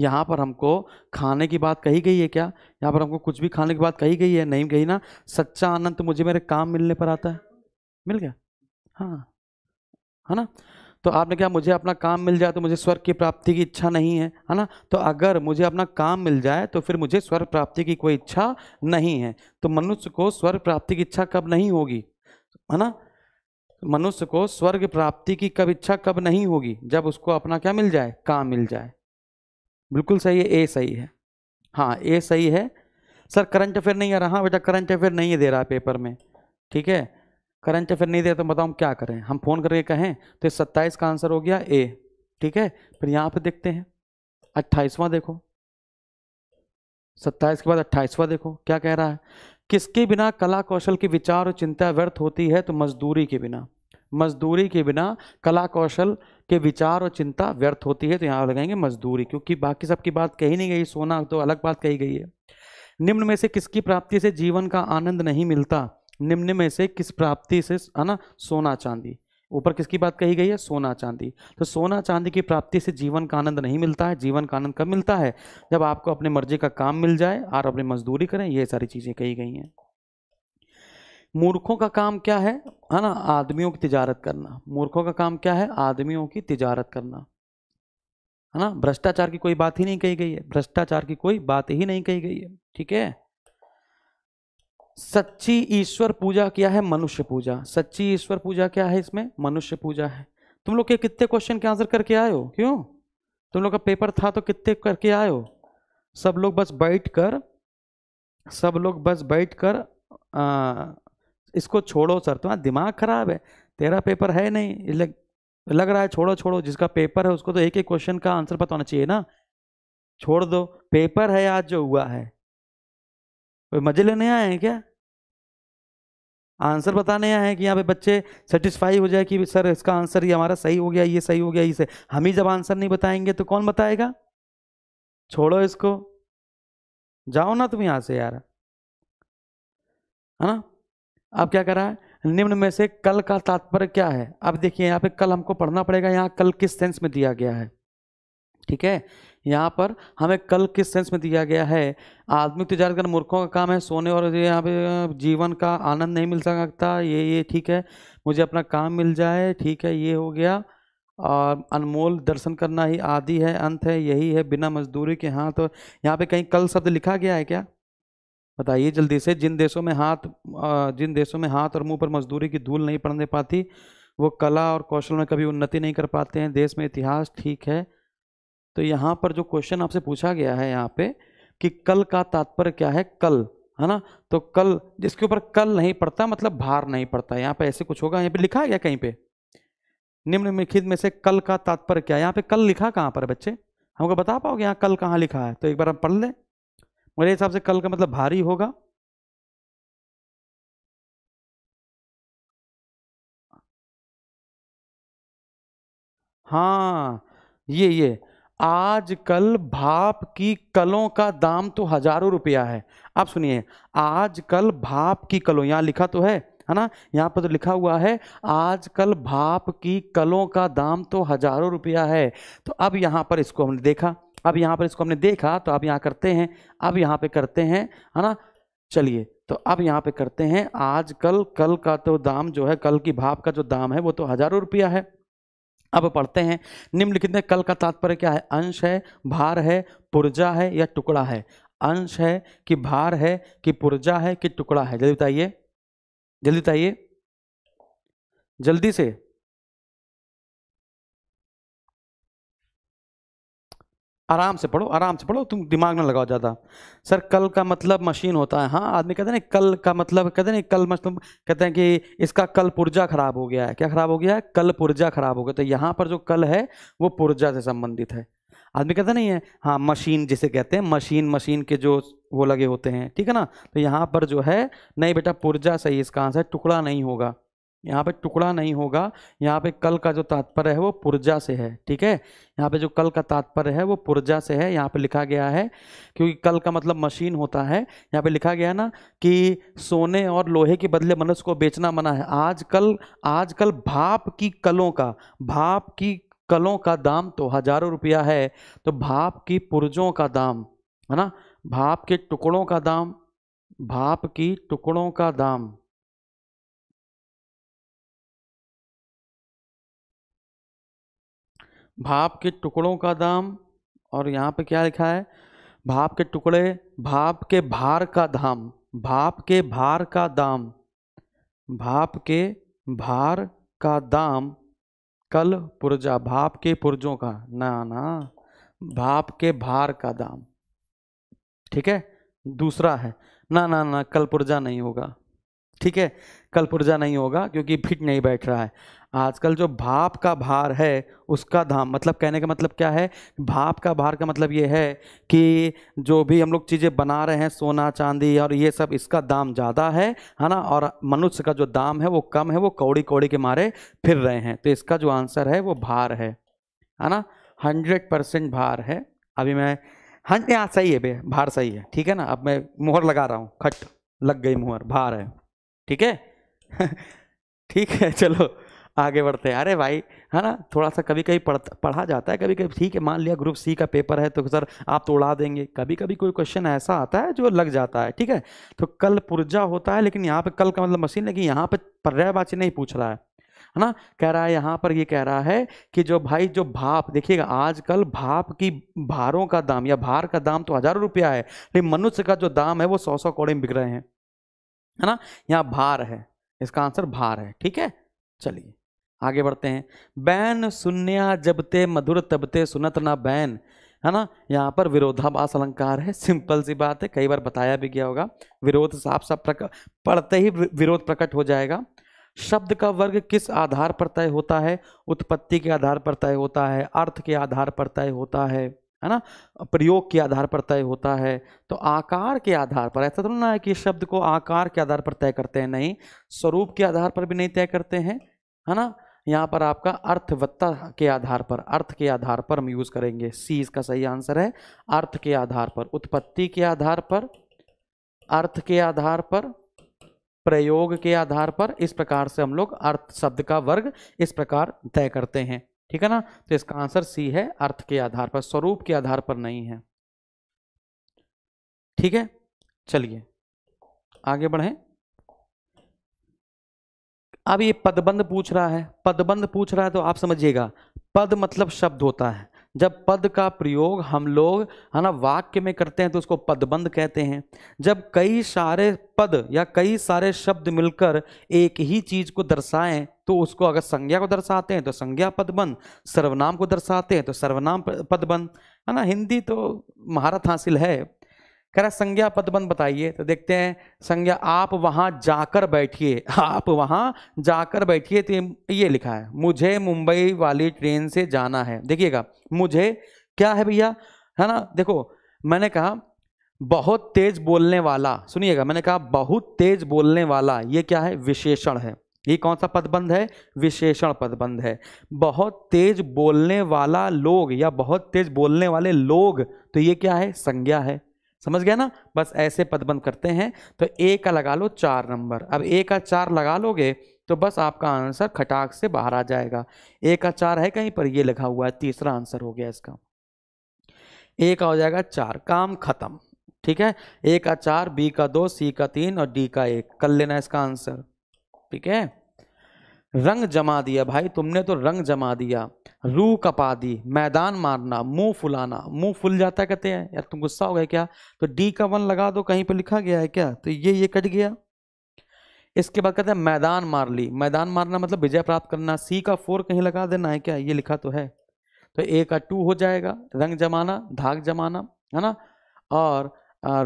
यहाँ पर हमको खाने की बात कही गई है क्या, यहाँ पर हमको कुछ भी खाने की बात कही गई है, नहीं कही ना। सच्चा आनंद तो मुझे मेरे काम मिलने पर आता है, मिल गया हाँ, है ना। तो आपने क्या, मुझे अपना काम मिल जाए तो मुझे स्वर्ग की प्राप्ति की इच्छा नहीं है, है ना। तो अगर मुझे अपना काम मिल जाए तो फिर मुझे स्वर्ग प्राप्ति की कोई इच्छा नहीं है। तो मनुष्य को स्वर्ग प्राप्ति की इच्छा कब नहीं होगी, है ना, मनुष्य को स्वर्ग प्राप्ति की कब इच्छा कब नहीं होगी, जब उसको अपना क्या मिल जाए, काम मिल जाए। बिल्कुल सही है, ए सही है, हाँ ए सही है। सर करंट अफेयर नहीं आ रहा, हाँ बेटा करंट अफेयर नहीं दे रहा है पेपर में, ठीक है करंट अफेयर नहीं दे रहा, तो बताओ हम क्या करें, हम फ़ोन करके कहें। तो सत्ताईस का आंसर हो गया ए। ठीक है, फिर यहाँ पर देखते हैं अट्ठाईसवां, देखो सत्ताईस के बाद अट्ठाईसवां देखो क्या कह रहा है। किसके बिना कला कौशल के विचार और चिंता व्यर्थ होती है, तो मजदूरी के बिना, मजदूरी के बिना कला कौशल के विचार और चिंता व्यर्थ होती है। तो यहाँ लगाएंगे मजदूरी, क्योंकि बाकी सबकी बात कही नहीं गई। सोना तो अलग बात कही गई है, निम्न में से किसकी प्राप्ति से जीवन का आनंद नहीं मिलता? निम्न में से किस प्राप्ति से, है ना, सोना चांदी। ऊपर किसकी बात कही गई है? सोना चांदी। तो सोना चांदी की प्राप्ति से जीवन का आनंद नहीं मिलता है। जीवन का आनंद कब मिलता है? जब आपको अपने मर्जी का काम मिल जाए और अपनी मजदूरी करें, ये सारी चीज़ें कही गई हैं। मूर्खों का काम क्या है, है ना? आदमियों की तिजारत करना। मूर्खों का काम क्या है? आदमियों की तिजारत करना, है ना। भ्रष्टाचार की कोई बात ही नहीं कही गई है। भ्रष्टाचार की कोई बात ही नहीं कही गई है, ठीक है। सच्ची ईश्वर पूजा क्या है? मनुष्य पूजा। सच्ची ईश्वर पूजा क्या है? इसमें मनुष्य पूजा है। तुम लोग के कितने क्वेश्चन के आंसर करके आए हो? क्यों तुम लोग का पेपर था तो कितने करके आए हो? सब लोग बस बैठ कर सब लोग बस बैठ कर आ, इसको छोड़ो सर, तुम्हारा दिमाग खराब है, तेरा पेपर है नहीं, लग, लग रहा है छोड़ो छोड़ो। जिसका पेपर है उसको तो एक एक क्वेश्चन का आंसर पता होना चाहिए ना। छोड़ दो, पेपर है आज जो हुआ है। कोई मजे लेने आए हैं क्या? आंसर बताने आए हैं कि यहाँ पे बच्चे सेटिस्फाई हो जाए कि सर इसका आंसर ये हमारा सही हो गया, ये सही हो गया, इसे। हम ही जब आंसर नहीं बताएंगे तो कौन बताएगा? छोड़ो इसको, जाओ ना तुम यहाँ से यार, है ना। अब क्या कर रहा है? निम्न में से कल का तात्पर्य क्या है? अब देखिए यहाँ पे कल हमको पढ़ना पड़ेगा। यहाँ कल किस सेंस में दिया गया है, ठीक है। यहाँ पर हमें कल किस सेंस में दिया गया है? आदमी तिजारत करना, मूर्खों का काम है सोने, और यहाँ पे जीवन का आनंद नहीं मिल सकता, ये ये ठीक है। मुझे अपना काम मिल जाए, ठीक है, ये हो गया। और अनमोल दर्शन करना ही आदि है, अंत है, यही है, बिना मजदूरी के। हाँ, तो यहाँ पे कहीं कल शब्द लिखा गया है क्या? बताइए जल्दी से। जिन देशों में हाथ जिन देशों में हाथ और मुंह पर मजदूरी की धूल नहीं पड़ने पाती, वो कला और कौशल में कभी उन्नति नहीं कर पाते हैं। देश में इतिहास, ठीक है। तो यहाँ पर जो क्वेश्चन आपसे पूछा गया है यहाँ पे कि कल का तात्पर्य क्या है, कल, है ना। तो कल, जिसके ऊपर कल नहीं पड़ता मतलब भार नहीं पड़ता, यहाँ पे ऐसे कुछ होगा। यहाँ पे लिखा गया कहीं पे निम्नलिखित में से कल का तात्पर्य क्या है? यहाँ पे कल लिखा कहाँ पर बच्चे? हमको बता पाओगे यहाँ कल कहाँ लिखा है? तो एक बार हम पढ़ लें। मेरे हिसाब से कल का मतलब भारी होगा, हाँ। ये ये आजकल भाप की कलों का दाम तो हजारों रुपया है। आप सुनिए, आजकल भाप की कलों, यहाँ लिखा तो है, है ना, यहाँ पर तो लिखा हुआ है आजकल भाप की कलों का दाम तो हजारों रुपया है। तो अब यहाँ पर इसको हमने देखा, अब यहाँ पर इसको हमने देखा तो अब यहाँ करते हैं, अब यहाँ पे करते हैं, है ना। चलिए, तो अब यहाँ पे करते हैं आजकल, कल का तो दाम जो है, कल की भाप का जो दाम है वो तो हजारों रुपया है। अब पढ़ते हैं निम्नलिखित में कल का तात्पर्य क्या है? अंश है, भार है, पुर्जा है या टुकड़ा है? अंश है कि भार है कि पुर्जा है कि टुकड़ा है? जल्दी बताइए, जल्दी बताइए, जल्दी से। आराम से पढ़ो, आराम से पढ़ो, तुम दिमाग ना लगाओ ज़्यादा। सर कल का मतलब मशीन होता है, हाँ। आदमी कहते हैं ना कल का मतलब, कहते हैं ना कल मतलब, कहते हैं कि इसका कल पुर्जा खराब हो गया है। क्या खराब हो गया है? कल पुर्जा खराब हो गया। तो यहाँ पर जो कल है वो पुर्जा से संबंधित है। आदमी कहता नहीं है, हाँ, मशीन जिसे कहते हैं, मशीन, मशीन के जो वो लगे होते हैं, ठीक है ना। तो यहाँ पर जो है, नहीं बेटा, पुर्जा सही इसका आंसर, टुकड़ा नहीं होगा। यहाँ पे टुकड़ा नहीं होगा, यहाँ पे कल का जो तात्पर्य है वो पुर्जा से है, ठीक है। यहाँ पे जो कल का तात्पर्य है वो पुर्जा से है। यहाँ पे लिखा गया है, क्योंकि कल का मतलब मशीन होता है, यहाँ पे लिखा गया है ना कि सोने और लोहे के बदले मनुष्य को बेचना मना है। आजकल आजकल भाप की कलों का भाप की कलों का दाम तो हजारों रुपया है। तो भाप की पुर्जों का दाम, है ना, भाप के टुकड़ों का दाम, भाप की टुकड़ों का दाम, भाप के टुकड़ों का दाम। और यहाँ पे क्या लिखा है? भाप के टुकड़े, भाप के भार का दाम, भाप के भार का दाम, भाप के भार का दाम कल पुर्जा, भाप के पुर्जों का ना ना भाप के भार का दाम, ठीक है। दूसरा है ना ना ना कल पुर्जा नहीं होगा, ठीक है, कल पुर्जा नहीं होगा क्योंकि फिट नहीं बैठ रहा है। आजकल जो भाप का भार है उसका दाम, मतलब कहने का मतलब क्या है? भाप का भार का मतलब ये है कि जो भी हम लोग चीज़ें बना रहे हैं, सोना चांदी और ये सब, इसका दाम ज़्यादा है, है ना, और मनुष्य का जो दाम है वो कम है, वो कौड़ी कौड़ी के मारे फिर रहे हैं। तो इसका जो आंसर है वो भार है, है ना, हंड्रेड परसेंट भार है। अभी मैं हाँ जी हाँ सही है बे, भार सही है, ठीक है ना। अब मैं मोहर लगा रहा हूँ, खट लग गई मोहर, भार है, ठीक है। ठीक है चलो आगे बढ़ते हैं। अरे भाई है ना, थोड़ा सा कभी कभी पढ़ पढ़ा जाता है, कभी कभी ठीक है। मान लिया ग्रुप सी का पेपर है तो सर आप तो उड़ा देंगे, कभी कभी कोई क्वेश्चन ऐसा आता है जो लग जाता है, ठीक है। तो कल पुर्जा होता है, लेकिन यहाँ पे कल का मतलब मशीन, लेकिन यहाँ पे पर्यायवाची नहीं पूछ रहा है, है ना। कह रहा है यहाँ पर, ये कह रहा है कि जो भाई जो भाप, देखिएगा आजकल भाप की भारों का दाम या भार का दाम तो हजारों रुपया है, लेकिन मनुष्य का जो दाम है वो सौ सौ करोड़ में बिक रहे हैं, है ना। यहाँ भार है, इसका आंसर भार है, ठीक है। चलिए आगे बढ़ते हैं। बैन सुन्या जबते मधुर तबते सुनत ना बैन, है ना। यहाँ पर विरोधाभास अलंकार है, सिंपल सी बात है, कई बार बताया भी गया होगा। विरोध साफ साफ पढ़ते ही विरोध प्रकट हो जाएगा। शब्द का वर्ग किस आधार पर तय होता है? उत्पत्ति के आधार पर तय होता है, अर्थ के आधार पर तय होता है, है ना, प्रयोग के आधार पर तय होता है। तो आकार के आधार पर, ऐसा थोड़ा ना है कि शब्द को आकार के आधार पर तय करते हैं, नहीं। स्वरूप के आधार पर भी नहीं तय करते हैं, है ना। यहाँ पर आपका अर्थवत्ता के आधार पर, अर्थ के आधार पर हम यूज करेंगे। सी इसका सही आंसर है, अर्थ के आधार पर, उत्पत्ति के आधार पर, अर्थ के आधार पर, प्रयोग के आधार पर। इस प्रकार से हम लोग अर्थ शब्द का वर्ग इस प्रकार तय करते हैं, ठीक है ना। तो इसका आंसर सी है, अर्थ के आधार पर, स्वरूप के आधार पर नहीं है, ठीक है। चलिए आगे बढ़ें। अब ये पदबंध पूछ रहा है, पदबंध पूछ रहा है तो आप समझिएगा, पद मतलब शब्द होता है। जब पद का प्रयोग हम लोग है ना वाक्य में करते हैं तो उसको पदबंध कहते हैं। जब कई सारे पद या कई सारे शब्द मिलकर एक ही चीज को दर्शाएं तो उसको, अगर संज्ञा को दर्शाते हैं तो संज्ञा पदबंध, सर्वनाम को दर्शाते हैं तो सर्वनाम पदबंध, है ना। हिंदी तो महारत हासिल है। कह रहा संज्ञा पदबंध बताइए, तो देखते हैं संज्ञा, आप वहाँ जाकर बैठिए, आप वहाँ जाकर बैठिए। तो ये लिखा है मुझे मुंबई वाली ट्रेन से जाना है। देखिएगा मुझे क्या है भैया, है ना। देखो मैंने कहा बहुत तेज बोलने वाला, सुनिएगा मैंने कहा बहुत तेज बोलने वाला, ये क्या है, विशेषण है। ये कौन सा पदबंध है, विशेषण पदबंध है। बहुत तेज बोलने वाला लोग या बहुत तेज बोलने वाले लोग, तो ये क्या है, संज्ञा है। समझ गया ना। बस ऐसे पदबंध करते हैं। तो ए का लगा लो चार नंबर। अब ए का चार लगा लोगे तो बस आपका आंसर खटाक से बाहर आ जाएगा। ए का चार है कहीं पर, ये लिखा हुआ है, तीसरा आंसर हो गया इसका। ए का हो जाएगा चार, काम खत्म, ठीक है। ए का चार, बी का दो, सी का तीन और डी का एक, कर लेना इसका आंसर, ठीक है। रंग जमा दिया भाई तुमने, तो रंग जमा दिया। रूह कपा दी, मैदान मारना, मुंह फुलाना, मुंह फुल जाता है, कहते हैं यार तुम गुस्सा हो गए क्या। तो डी का वन लगा दो, कहीं पर लिखा गया है क्या, तो ये ये कट गया। इसके बाद कहते हैं मैदान मार ली, मैदान मारना मतलब विजय प्राप्त करना। सी का फोर कहीं लगा देना है क्या, ये लिखा तो है। तो ए का टू हो जाएगा, रंग जमाना, धाक जमाना, है ना। और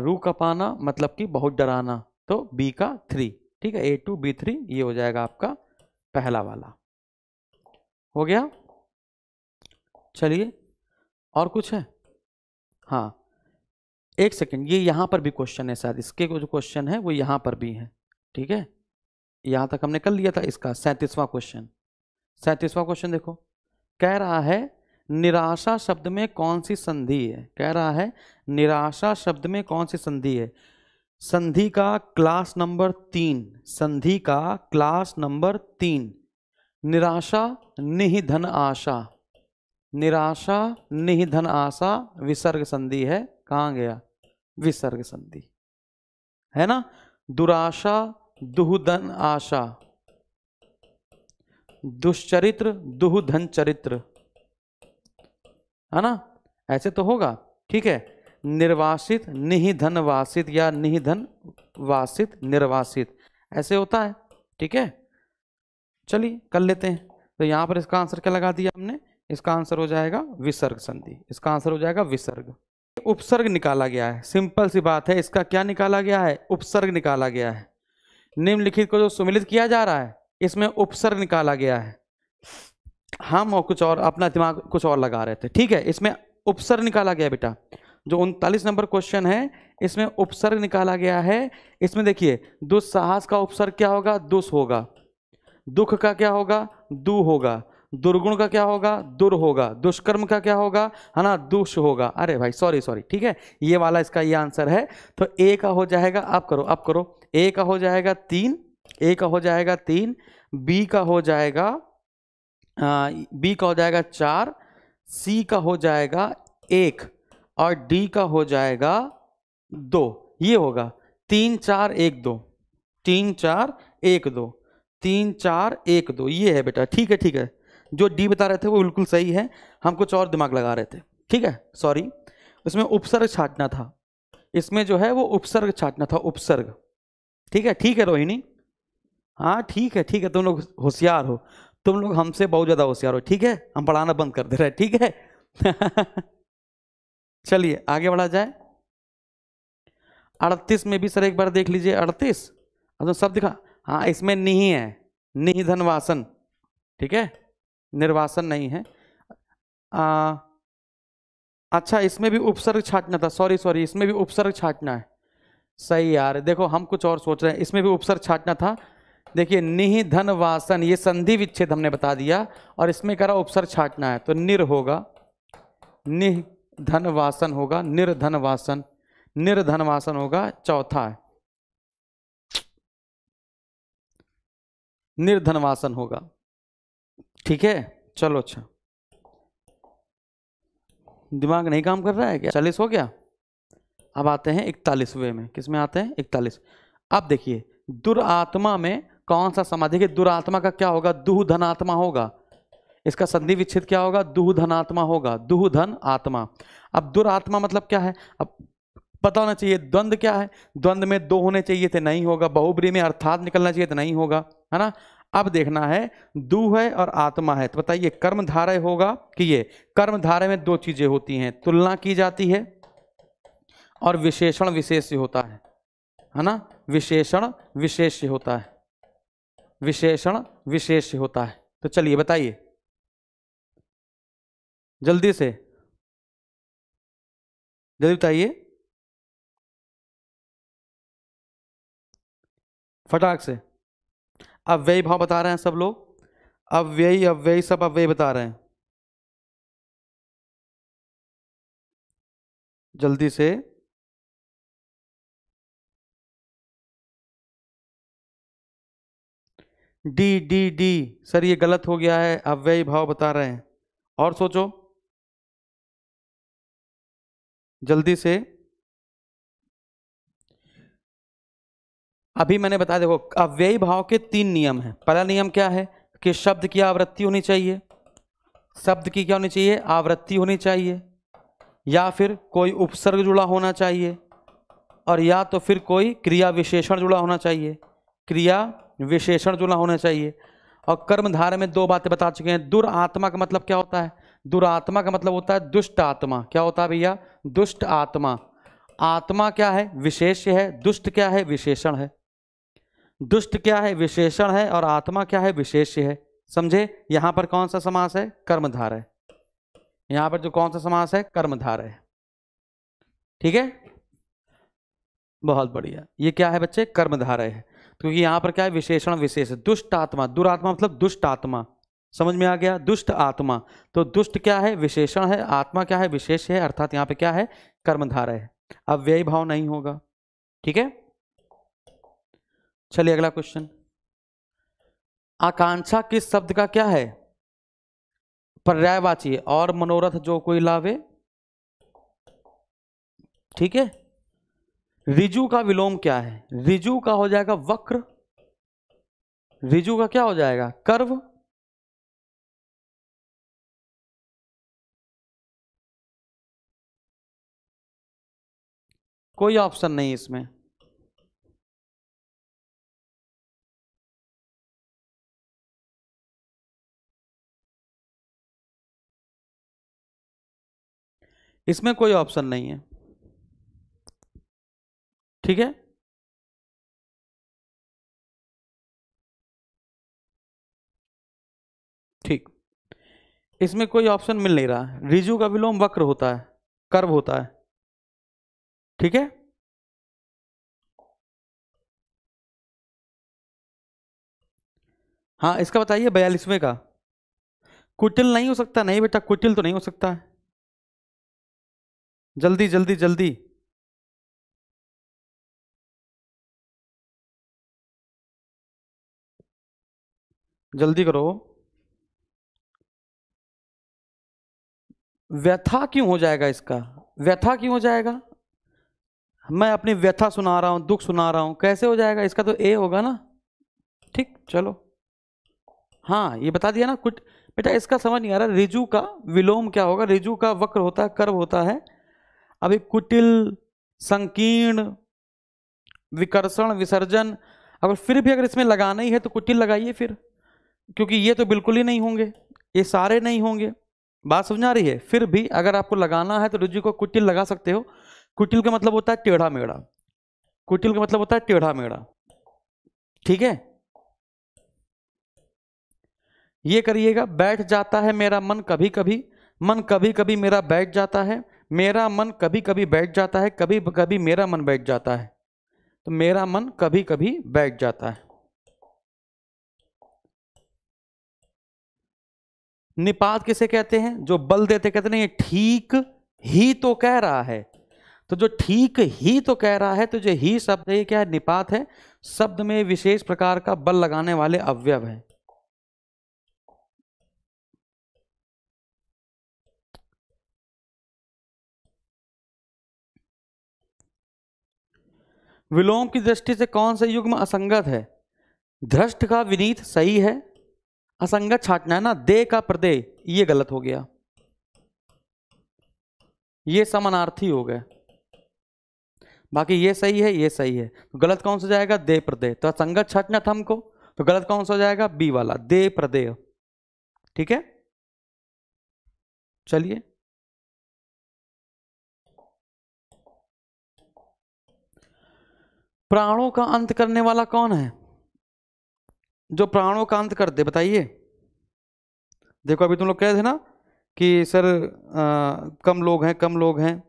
रूह कपाना मतलब कि बहुत डराना, तो बी का थ्री, ठीक है। ए टू बी थ्री, ये हो जाएगा आपका पहला वाला, हो गया। चलिए और कुछ है, हाँ एक सेकंड, ये यहाँ पर भी क्वेश्चन है शायद, इसके जो क्वेश्चन है वो यहाँ पर भी है, ठीक है। यहाँ तक हमने कर लिया था इसका। सैंतीसवां क्वेश्चन, सैंतीसवां क्वेश्चन देखो, कह रहा है निराशा शब्द में कौन सी संधि है। कह रहा है निराशा शब्द में कौन सी संधि है। संधि का क्लास नंबर तीन, संधि का क्लास नंबर तीन। निराशा निहि धन आशा, निराशा निहि धन आशा विसर्ग संधि है, कहाँ गया, विसर्ग संधि है ना। दुराशा दुहधन आशा, दुश्चरित्र दुहधन चरित्र, है ना, ऐसे तो होगा, ठीक है। निर्वासित निहिधन वासित या निहिधन वासित निर्वासित, ऐसे होता है, ठीक है। चलिए कर लेते हैं। तो यहाँ पर इसका आंसर क्या लगा दिया हमने, इसका आंसर हो जाएगा विसर्ग संधि, इसका आंसर हो जाएगा विसर्ग। उपसर्ग निकाला गया है, सिंपल सी बात है। इसका क्या निकाला गया है, उपसर्ग निकाला गया है। निम्नलिखित को जो सुमिलित किया जा रहा है इसमें उपसर्ग निकाला गया है। हम और कुछ और अपना दिमाग कुछ और लगा रहे थे, ठीक है। इसमें उपसर्ग निकाला गया बेटा, जो उनतालीस नंबर क्वेश्चन है इसमें उपसर्ग निकाला गया है। इसमें देखिए दुस्साहस का उपसर्ग क्या होगा, दुस होगा। दुख का क्या होगा, दू होगा। दुर्गुण का क्या होगा? दुर होगा। दुष्कर्म का क्या होगा? है ना, दुष होगा। अरे भाई सॉरी सॉरी, ठीक है, ये वाला इसका ये आंसर है। तो ए का हो जाएगा, आप करो आप करो, ए का हो जाएगा तीन, ए का हो जाएगा तीन, बी का हो जाएगा आ, बी का हो जाएगा चार, सी का हो जाएगा एक और डी का हो जाएगा दो। ये होगा तीन चार एक दो, तीन चार एक दो, तीन चार एक दो, ये है बेटा। ठीक है ठीक है, जो डी बता रहे थे वो बिल्कुल सही है, हम कुछ और दिमाग लगा रहे थे। ठीक है सॉरी, उसमें उपसर्ग छाटना था, इसमें जो है वो उपसर्ग छाटना था, उपसर्ग। ठीक है ठीक है रोहिणी, हाँ ठीक है ठीक है, तुम लोग होशियार हो, तुम लोग हमसे बहुत ज़्यादा होशियार हो। ठीक है, हम पढ़ाना बंद कर दे रहे हैं, ठीक है। चलिए आगे बढ़ा जाए। अड़तीस में भी सर एक बार देख लीजिए, अड़तीस तो सब दिखा, हाँ इसमें नहीं है, नहीं धनवासन, ठीक है, निर्वासन नहीं है। आ, अच्छा इसमें भी उपसर्ग छाटना था, सॉरी सॉरी, इसमें भी उपसर्ग छाटना है, सही यार, देखो हम कुछ और सोच रहे हैं। इसमें भी उपसर्ग छाटना था, देखिए निहि धन वासन, ये संधि विच्छेद हमने बता दिया, और इसमें करा उपसर्ग छाटना है, तो निर होगा, निह धन वासन होगा, निर्धन वासन, निर्धन वासन होगा, चौथा है निर्धन वासन होगा। ठीक है चलो, अच्छा दिमाग नहीं काम कर रहा है क्या? चालीस हो गया, अब आते हैं इकतालीसवें में, किसमें आते हैं? इकतालीस। अब देखिए दुरात्मा में कौन सा समाधि, देखिए दुरात्मा का क्या होगा? दुह धनात्मा होगा, इसका संधि विच्छेद क्या होगा? दुह धनात्मा होगा, दुह धन आत्मा। अब दुरात्मा मतलब क्या है? अब पता होना चाहिए द्वंद क्या है, द्वंद में दो होने चाहिए थे, नहीं होगा, बहुब्री में अर्थात निकलना चाहिए था, नहीं होगा, है ना। अब देखना है दू है और आत्मा है, तो बताइए कर्मधारय होगा कि ये? कर्मधारय में दो चीजें होती हैं, तुलना की जाती है और विशेषण विशेष्य होता है, है ना, विशेषण विशेष्य होता है, विशेषण विशेष्य होता है। तो चलिए बताइए जल्दी से, जल्दी बताइए फटाक से। अव्ययी भाव बता रहे हैं सब लोग, अव्ययी अव्ययी सब अव्ययी बता रहे हैं, जल्दी से। डी डी डी सर ये गलत हो गया है, अव्ययी भाव बता रहे हैं, और सोचो जल्दी से। अभी मैंने बताया, देखो अव्ययी भाव के तीन नियम हैं। पहला नियम क्या है? कि शब्द की आवृत्ति होनी चाहिए, शब्द की क्या होनी चाहिए? आवृत्ति होनी चाहिए, या फिर कोई उपसर्ग जुड़ा होना चाहिए, और या तो फिर कोई क्रिया विशेषण जुड़ा होना चाहिए, क्रिया विशेषण जुड़ा होना चाहिए। और कर्मधारय में दो बातें बता चुके हैं। दुर आत्मा का मतलब क्या होता है? दुर आत्मा का मतलब होता है दुष्ट आत्मा। क्या होता है भैया? दुष्ट आत्मा। आत्मा क्या है? विशेष है। दुष्ट क्या है? विशेषण है। दुष्ट क्या है? विशेषण है। और आत्मा क्या है? विशेष है। समझे? यहाँ पर कौन सा समास है? कर्मधारय। यहाँ पर जो कौन सा समास है? कर्मधारय। ठीक है, बहुत बढ़िया। ये क्या है बच्चे? कर्मधारय है, क्योंकि यहाँ पर क्या है? विशेषण विशेष। दुष्ट आत्मा, दुरात्मा मतलब दुष्ट आत्मा, समझ में आ गया? दुष्ट आत्मा, तो दुष्ट क्या है? विशेषण है। आत्मा क्या है? विशेष है। अर्थात यहाँ पे क्या है? कर्मधारय है। अव्ययी भाव नहीं होगा। ठीक है, चलिए अगला क्वेश्चन। आकांक्षा किस शब्द का क्या है? पर्यायवाची। और मनोरथ जो कोई लावे। ठीक है, रिजु का विलोम क्या है? रिजु का हो जाएगा वक्र, रिजु का क्या हो जाएगा? कर्व। कोई ऑप्शन नहीं इसमें। इसमें कोई ऑप्शन नहीं है। ठीक है, ठीक, इसमें कोई ऑप्शन मिल नहीं रहा। रिजु का विलोम वक्र होता है, कर्व होता है। ठीक है, हाँ इसका बताइए बयालीसवें का। कुटिल नहीं हो सकता? नहीं बेटा, कुटिल तो नहीं हो सकता है। जल्दी जल्दी जल्दी, जल्दी करो। व्यथा क्यों हो जाएगा इसका? व्यथा क्यों हो जाएगा? मैं अपनी व्यथा सुना रहा हूं, दुख सुना रहा हूं, कैसे हो जाएगा इसका? तो ए होगा ना। ठीक, चलो। हाँ, ये बता दिया ना कुछ बेटा। इसका समझ नहीं आ रहा, रिजु का विलोम क्या होगा? रिजु का वक्र होता है, कर्व होता है। अभी कुटिल, संकीर्ण, विकर्षण, विसर्जन, अगर फिर भी अगर इसमें लगाना ही है तो कुटिल लगाइए फिर, क्योंकि ये तो बिल्कुल ही नहीं होंगे, ये सारे नहीं होंगे। बात समझ आ रही है? फिर भी अगर आपको लगाना है तो रुजु को कुटिल लगा सकते हो। कुटिल का मतलब होता है टेढ़ा मेढ़ा, कुटिल का मतलब होता है टेढ़ा मेढ़ा। ठीक है, ये करिएगा। बैठ जाता है मेरा मन कभी कभी, मन कभी कभी मेरा बैठ जाता है, मेरा मन कभी कभी बैठ जाता है, कभी कभी मेरा मन बैठ जाता है। तो मेरा मन कभी कभी बैठ जाता है। निपात किसे कहते हैं? जो बल देते, कहते नहीं ठीक ही तो कह रहा है। तो जो ठीक ही तो कह रहा है, तो जो ही शब्द है क्या है? निपात है। शब्द में विशेष प्रकार का बल लगाने वाले अवयव है। विलोम की दृष्टि से कौन सा युग्म असंगत है? धृष्ट का विनीत सही है, असंगत छाटना है ना। दे का प्रदे, ये गलत हो गया, ये समानार्थी हो गए। बाकी ये सही है, ये सही है। तो गलत कौन सा जाएगा? दे प्रदे। तो असंगत छाटना था हमको, तो गलत कौन सा जाएगा? बी वाला, दे प्रदे। ठीक है, चलिए। प्राणों का अंत करने वाला कौन है? जो प्राणों का अंत कर दे, बताइए। देखो अभी तुम लोग कह रहे थे ना कि सर आ, कम लोग हैं, कम लोग हैं।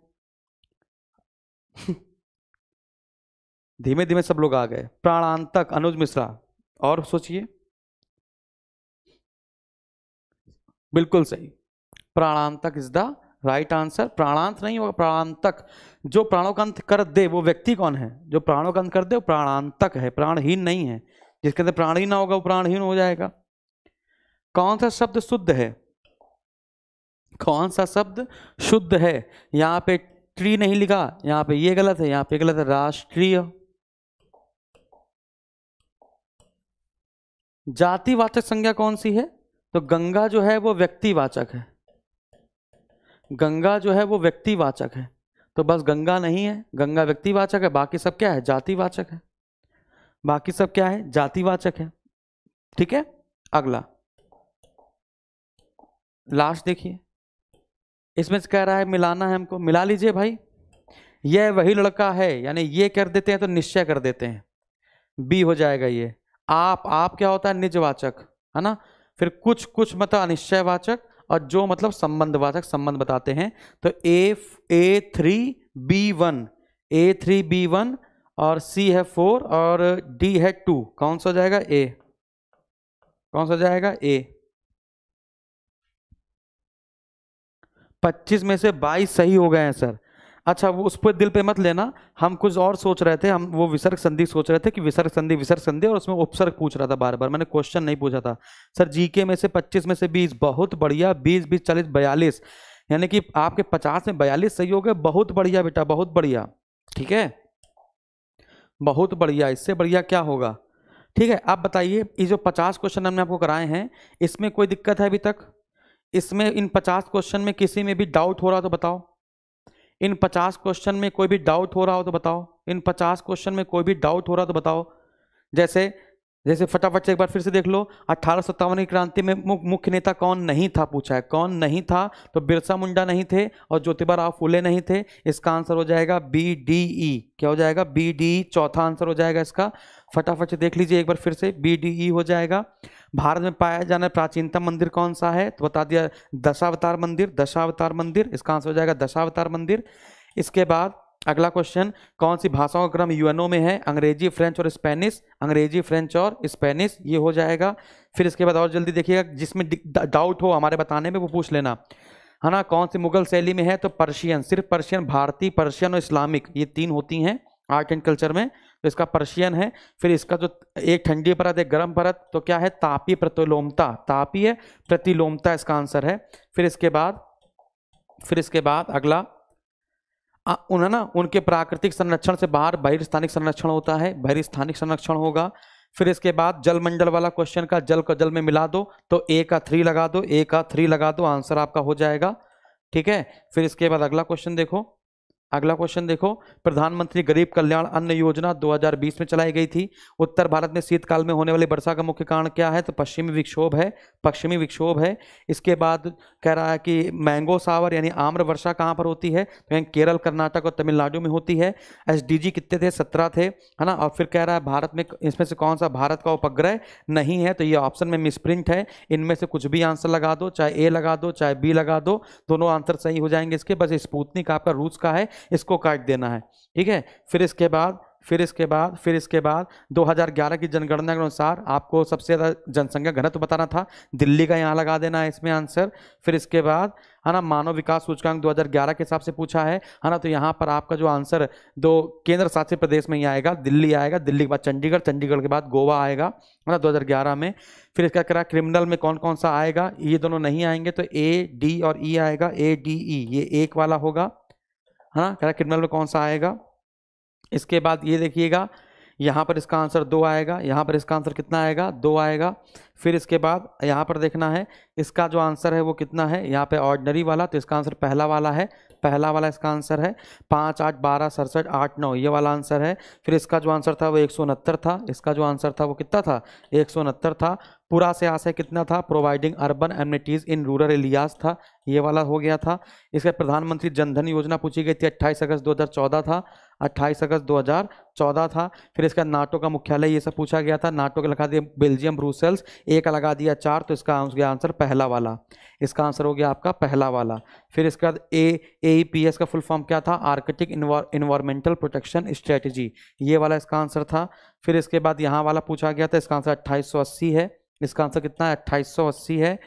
धीमे धीमे सब लोग आ गए। प्राणांतक अनुज मिश्रा। और सोचिए, बिल्कुल सही, प्राणांतक इज द राइट आंसर। प्राणांत नहीं होगा, प्राणांतक। जो प्राणों का अंत कर दे वो व्यक्ति कौन है? जो प्राणों का अंत कर दे वो प्राणांतक है, प्राणहीन नहीं है। जिसके अंदर प्राण ही ना होगा वो प्राणहीन हो जाएगा। कौन सा शब्द शुद्ध है? कौन सा शब्द शुद्ध है? यहाँ पे ट्री नहीं लिखा, यहाँ पे ये गलत है, यहाँ पे गलत है। राष्ट्रीय। जातिवाचक संज्ञा कौन सी है? तो गंगा जो है वो व्यक्तिवाचक है, गंगा जो है वो व्यक्तिवाचक है। तो बस गंगा नहीं है, गंगा व्यक्तिवाचक है, बाकी सब क्या है? जातिवाचक है। बाकी सब क्या है? जातिवाचक है। ठीक है, अगला लास्ट देखिए। इसमें कह रहा है मिलाना है हमको, मिला लीजिए भाई। यह वही लड़का है, यानी ये कर देते हैं तो निश्चय कर देते हैं, बी हो जाएगा ये। आप, आप क्या होता है? निजवाचक है ना। फिर कुछ कुछ मतलब अनिश्चयवाचक, और जो मतलब संबंधवाचक, संबंध बताते हैं। तो A A three B one A three B one और सी है फोर और डी है टू। कौन सा जाएगा? ए। कौन सा जाएगा? ए। पच्चीस में से बाईस सही हो गए हैं सर। अच्छा, वो उस पर दिल पे मत लेना, हम कुछ और सोच रहे थे। हम वो विसर्ग संधि सोच रहे थे कि विसर्ग संधि, विसर्ग संधि और उसमें उपसर्ग पूछ रहा था बार बार, मैंने क्वेश्चन नहीं पूछा था सर। जीके में से पच्चीस में से बीस, बहुत बढ़िया। बीस बीस चालीस बयालीस, यानी कि आपके पचास में बयालीस सही हो गए। बहुत बढ़िया बेटा, बहुत बढ़िया। ठीक है, बहुत बढ़िया। इससे बढ़िया क्या होगा? ठीक है, आप बताइए, ये जो पचास क्वेश्चन हमने आपको कराए हैं, इसमें कोई दिक्कत है अभी तक? इसमें इन पचास क्वेश्चन में किसी में भी डाउट हो रहा तो बताओ। इन पचास क्वेश्चन में कोई भी डाउट हो रहा हो तो बताओ। इन पचास क्वेश्चन में कोई भी डाउट हो रहा तो बताओ। जैसे जैसे फटाफट से एक बार फिर से देख लो। अट्ठारह सौ सत्तावन की क्रांति में मुख्य नेता कौन नहीं था पूछा है। कौन नहीं था? तो बिरसा मुंडा नहीं थे और ज्योतिबा राव फुले नहीं थे। इसका आंसर हो जाएगा बी डी ई। क्या हो जाएगा? बी डी ई चौथा आंसर हो जाएगा इसका। फटाफट से देख लीजिए एक बार फिर से, बी डी ई हो जाएगा। भारत में पाया जाना प्राचीनतम मंदिर कौन सा है? तो बता दिया दशावतार मंदिर। दशावतार मंदिर, इसका आंसर हो जाएगा दशावतार मंदिर। इसके बाद अगला क्वेश्चन, कौन सी भाषाओं का क्रम यूएनओ में है? अंग्रेजी, फ्रेंच और स्पेनिश। अंग्रेजी, फ्रेंच और स्पेनिश, ये हो जाएगा। फिर इसके बाद और जल्दी देखिएगा, जिसमें डाउट हो हमारे बताने में वो पूछ लेना, है ना। कौन सी मुगल शैली में है? तो पर्शियन, सिर्फ पर्शियन, भारतीय, पर्शियन और इस्लामिक, ये तीन होती हैं आर्ट एंड कल्चर में। तो इसका पर्शियन है। फिर इसका जो एक ठंडी परत एक गर्म परत, तो क्या है? तापी प्रतिलोमता, तापी है प्रतिलोमता, इसका आंसर है। फिर इसके बाद फिर इसके बाद अगला उन्हें ना उनके प्राकृतिक संरक्षण से बाहर बहिर् स्थानिक संरक्षण होता है, बहिर् स्थानिक संरक्षण होगा। फिर इसके बाद जल मंडल वाला क्वेश्चन का, जल को जल में मिला दो तो ए का थ्री लगा दो, ए का थ्री लगा दो, आंसर आपका हो जाएगा। ठीक है। फिर इसके बाद अगला क्वेश्चन देखो, अगला क्वेश्चन देखो, प्रधानमंत्री गरीब कल्याण अन्न योजना दो हज़ार बीस में चलाई गई थी। उत्तर भारत में शीतकाल में होने वाली वर्षा का मुख्य कारण क्या है? तो पश्चिमी विक्षोभ है, पश्चिमी विक्षोभ है। इसके बाद कह रहा है कि मैंगो सावर यानी आम्र वर्षा कहाँ पर होती है? तो केरल, कर्नाटक और तमिलनाडु में होती है। एसडीजी कितने थे? सत्रह थे, है ना। और फिर कह रहा है भारत में इसमें से कौन सा भारत का उपग्रह नहीं है? तो ये ऑप्शन में मिसप्रिंट है, इनमें से कुछ भी आंसर लगा दो, चाहे ए लगा दो चाहे बी लगा दो, दोनों आंसर सही हो जाएंगे इसके। बस स्पुतनिक आपका रूस का है, इसको काट देना है। ठीक है। फिर इसके बाद फिर इसके बाद फिर इसके बाद दो हज़ार ग्यारह की जनगणना के अनुसार आपको सबसे ज़्यादा जनसंख्या घनत्व बताना था, दिल्ली का यहाँ लगा देना है इसमें आंसर। फिर इसके बाद, है ना, मानव विकास सूचकांक दो हज़ार ग्यारह के हिसाब से पूछा है, है ना, तो यहाँ पर आपका जो आंसर दो केंद्र शासित प्रदेश में ही आएगा, दिल्ली आएगा, दिल्ली के बाद चंडीगढ़, चंडीगढ़ के बाद गोवा आएगा, है ना, दो हज़ार ग्यारह में। फिर इसका कह रहा क्रिमिनल में कौन कौन सा आएगा? ये दोनों नहीं आएंगे तो ए डी और ई आएगा, ए डी ई, ये एक वाला होगा, है ना। कह रहा क्रिमिनल में कौन सा आएगा? इसके बाद ये देखिएगा, यहाँ पर इसका आंसर दो आएगा, यहाँ पर इसका आंसर कितना आएगा? दो आएगा। फिर इसके बाद यहाँ पर देखना है, इसका जो आंसर है वो कितना है? यहाँ पे ऑर्डिनरी वाला, तो इसका आंसर पहला वाला है, पहला वाला इसका आंसर है। पाँच, आठ, बारह, सड़सठ, आठ, नौ, ये वाला आंसर है। फिर इसका जो आंसर था वो एक सौ उनहत्तर था, इसका जो आंसर था वो कितना था? एक सौ उनहत्तर था। पूरा से आशय कितना था? Providing urban amenities in rural areas था, ये वाला हो गया था। इसका प्रधानमंत्री जनधन योजना पूछी गई थी, अट्ठाईस अगस्त दो हज़ार चौदह था, अट्ठाईस अगस्त दो हज़ार चौदह था। फिर इसका नाटो का मुख्यालय, ये सब पूछा गया था। नाटो का लगा दिया बेल्जियम, ब्रूसेल्स, एक लगा दिया चार, तो इसका हो गया आंसर पहला वाला, इसका आंसर हो गया आपका पहला वाला। फिर इसका ए ए पी एस का फुल फॉर्म क्या था? आर्कटिक इन्वायरमेंटल प्रोटेक्शन स्ट्रेटजी, ये वाला इसका आंसर था। फिर इसके बाद यहाँ वाला पूछा गया था, इसका आंसर अट्ठाईस सौ अस्सी है, इसका आंसर कितना है? अट्ठाईस सौ अस्सी है।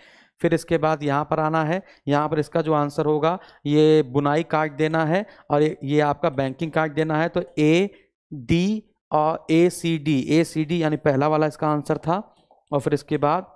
फिर इसके बाद यहाँ पर आना है, यहाँ पर इसका जो आंसर होगा, ये बुनाई काट देना है और ये आपका बैंकिंग काट देना है, तो ए डी और ए सी डी, ए सी डी यानी पहला वाला इसका आंसर था। और फिर इसके बाद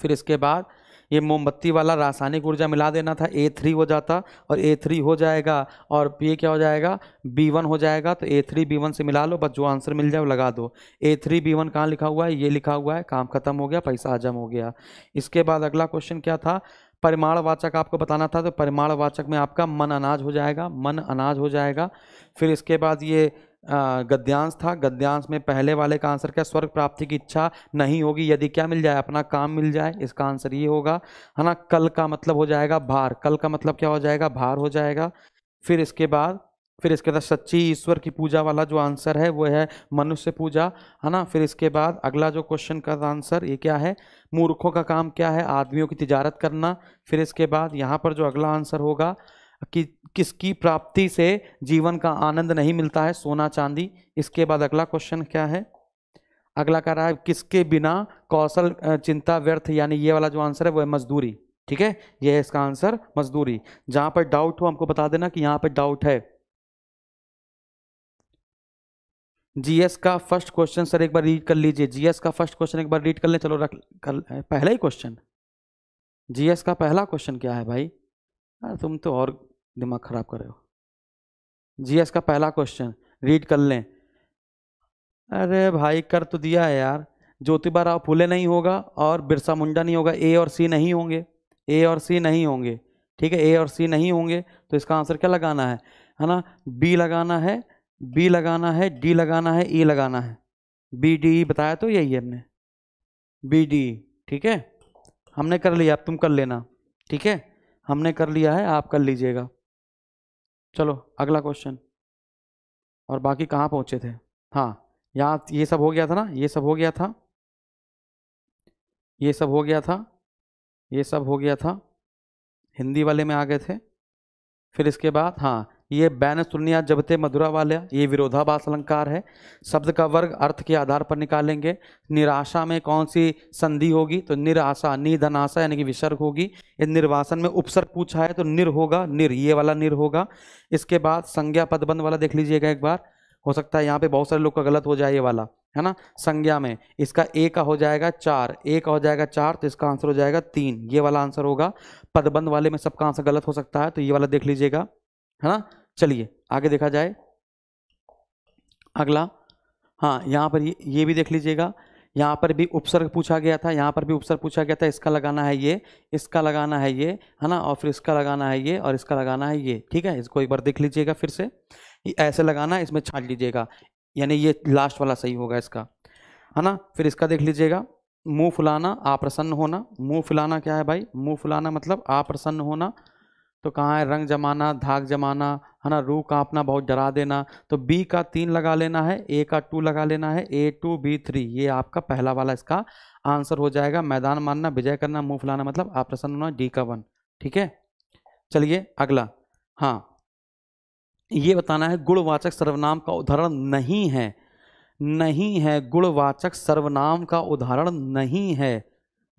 फिर इसके बाद ये मोमबत्ती वाला रासायनिक ऊर्जा मिला देना था, ए थ्री हो जाता और ए थ्री हो जाएगा और ये क्या हो जाएगा? बी वन हो जाएगा, तो ए थ्री बी वन से मिला लो, बस जो आंसर मिल जाए वो लगा दो। ए थ्री बी वन कहाँ लिखा हुआ है? ये लिखा हुआ है, काम खत्म हो गया, पैसा हजम हो गया। इसके बाद अगला क्वेश्चन क्या था? परिमाणवाचक आपको बताना था, तो परिमाणवाचक में आपका मन अनाज हो जाएगा, मन अनाज हो जाएगा। फिर इसके बाद ये गद्यांश था, गद्यांश में पहले वाले का आंसर क्या? स्वर्ग प्राप्ति की इच्छा नहीं होगी यदि क्या मिल जाए? अपना काम मिल जाए, इसका आंसर ये होगा, है ना। कल का मतलब हो जाएगा भार, कल का मतलब क्या हो जाएगा? भार हो जाएगा। फिर इसके बाद फिर इसके बाद सच्ची ईश्वर की पूजा वाला जो आंसर है वो है मनुष्य पूजा, है ना। फिर इसके बाद अगला जो क्वेश्चन का आंसर ये क्या है? मूर्खों का काम क्या है? आदमियों की तिजारत करना। फिर इसके बाद यहाँ पर जो अगला आंसर होगा कि किसकी प्राप्ति से जीवन का आनंद नहीं मिलता है? सोना चांदी। इसके बाद अगला क्वेश्चन क्या है? अगला कह रहा है किसके बिना कौशल चिंता व्यर्थ, यानी ये वाला जो आंसर है वो है मजदूरी। ठीक है, ये है इसका आंसर मजदूरी। जहाँ पर डाउट हो हमको बता देना कि यहाँ पर डाउट है। जीएस का फर्स्ट क्वेश्चन सर एक बार रीड कर लीजिए, जीएस का फर्स्ट क्वेश्चन एक बार रीड कर लें। चलो रख कर, पहला ही क्वेश्चन, जीएस का पहला क्वेश्चन क्या है भाई? अरे तुम तो और दिमाग खराब कर रहे हो। जीएस का पहला क्वेश्चन रीड कर लें। अरे भाई कर तो दिया है यार। ज्योतिबा राव फुले नहीं होगा और बिरसा मुंडा नहीं होगा, ए और सी नहीं होंगे, ए और सी नहीं होंगे। ठीक है, ए और सी नहीं होंगे तो इसका आंसर क्या लगाना है? है ना, बी लगाना है, बी लगाना है, डी लगाना है, ई लगाना है। बी डी ई बताया तो यही है हमने, बी डी। ठीक है, हमने कर लिया, अब तुम कर लेना। ठीक है, हमने कर लिया है, आप कर लीजिएगा। चलो अगला क्वेश्चन, और बाकी कहाँ पहुँचे थे? हाँ, यहाँ ये सब हो गया था ना, ये सब हो गया था, ये सब हो गया था, ये सब हो गया था, हिंदी वाले में आ गए थे। फिर इसके बाद हाँ ये बैन सुनिया जबते मधुरा वाले, ये विरोधाभास अलंकार है। शब्द का वर्ग अर्थ के आधार पर निकालेंगे। निराशा में कौन सी संधि होगी, तो निराशा, निधनाशा यानी कि विसर्ग होगी। ये निर्वासन में उपसर्ग पूछा है तो निर होगा, निर ये वाला निर होगा। इसके बाद संज्ञा पदबंध वाला देख लीजिएगा एक बार, हो सकता है यहाँ पे बहुत सारे लोग का गलत हो जाए ये वाला, है ना। संज्ञा में इसका ए का हो जाएगा चार, ए का हो जाएगा चार, तो इसका आंसर हो जाएगा तीन, ये वाला आंसर होगा। पदबंध वाले में सबका आंसर गलत हो सकता है, तो ये वाला देख लीजिएगा, है ना। चलिए आगे देखा जाए अगला। हाँ, यहाँ पर ये, ये भी देख लीजिएगा, यहाँ पर भी उपसर्ग पूछा गया था, यहाँ पर भी उपसर्ग पूछा गया था। इसका लगाना है ये, इसका लगाना है ये, है ना, और फिर इसका लगाना है ये, और इसका लगाना है ये। ठीक है, इसको एक बार देख लीजिएगा फिर से, ऐसे लगाना है, इसमें छांट लीजिएगा, यानी ये लास्ट वाला सही होगा इसका, है ना। फिर इसका देख लीजिएगा, मुँह फुलाना, आप्रसन्न होना। मुँह फुलाना क्या है भाई, मुँह फुलाना मतलब आप्रसन्न होना। तो कहाँ है, रंग जमाना, धाक जमाना, है ना, रू काँपना, बहुत डरा देना। तो बी का तीन लगा लेना है, ए का टू लगा लेना है, ए टू बी थ्री, ये आपका पहला वाला इसका आंसर हो जाएगा। मैदान मानना, विजय करना, मुँह फुलाना मतलब आप्रसन्न होना, डी का वन। ठीक है, चलिए अगला। हाँ, ये बताना है गुणवाचक सर्वनाम का उदाहरण नहीं है, नहीं है, गुणवाचक सर्वनाम का उदाहरण नहीं है।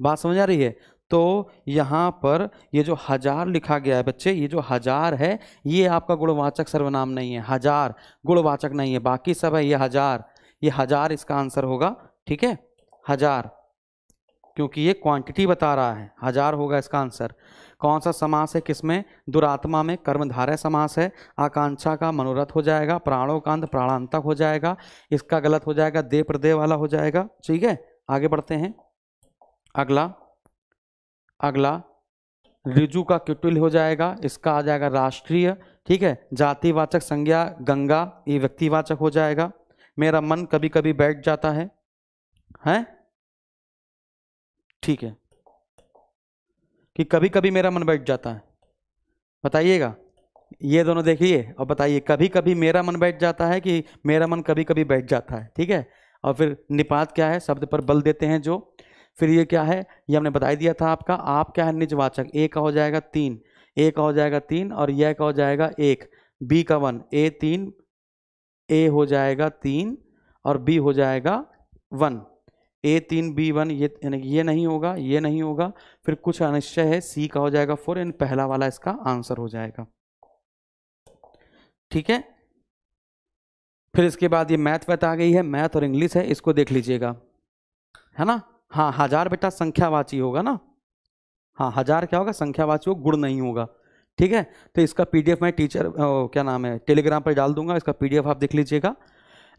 बात समझ आ रही है। तो यहाँ पर ये जो हजार लिखा गया है बच्चे, ये जो हजार है ये आपका गुणवाचक सर्वनाम नहीं है, हजार गुणवाचक नहीं है, बाकी सब है। ये हजार, ये हजार इसका आंसर होगा। ठीक है, हजार, क्योंकि ये क्वांटिटी बता रहा है, हजार होगा इसका आंसर। कौन सा समास है किसमें, दुरात्मा में कर्मधारय समास है। आकांक्षा का मनोरथ हो जाएगा, प्राणोकांत प्राणांतक हो जाएगा। इसका गलत हो जाएगा, दे प्रदे वाला हो जाएगा। ठीक है, आगे बढ़ते हैं अगला। अगला रिजु का किटुल हो जाएगा, इसका आ जाएगा राष्ट्रीय। ठीक है, जातिवाचक संज्ञा गंगा, ये व्यक्तिवाचक हो जाएगा। मेरा मन कभी कभी बैठ जाता है, हैं, ठीक है, कि कभी कभी मेरा मन बैठ जाता है, बताइएगा। ये दोनों देखिए और बताइए, कभी कभी मेरा मन बैठ जाता है कि मेरा मन कभी कभी बैठ जाता है। ठीक है, और फिर निपात क्या है, शब्द पर बल देते हैं जो। फिर ये क्या है, ये हमने बता दिया था आपका। आप क्या है, निजवाचक, ए का हो जाएगा तीन, ए का हो जाएगा तीन, और यह का हो जाएगा एक, बी का वन, ए तीन, ए हो जाएगा तीन और बी हो जाएगा वन, ए तीन बी वन, ये ये नहीं होगा, ये नहीं होगा। फिर कुछ अनिश्चय है, सी का हो जाएगा फोर, इन पहला वाला इसका आंसर हो जाएगा। ठीक है, फिर इसके बाद ये मैथ वैथ आ गई है, मैथ और इंग्लिश है, इसको देख लीजिएगा, है ना। हाँ, हजार बेटा संख्यावाची होगा ना, हाँ हजार क्या होगा, संख्यावाची होगा, गुण नहीं होगा। ठीक है, तो इसका पीडीएफ मैं टीचर ओ, क्या नाम है, टेलीग्राम पर डाल दूंगा, इसका पीडीएफ आप देख लीजिएगा।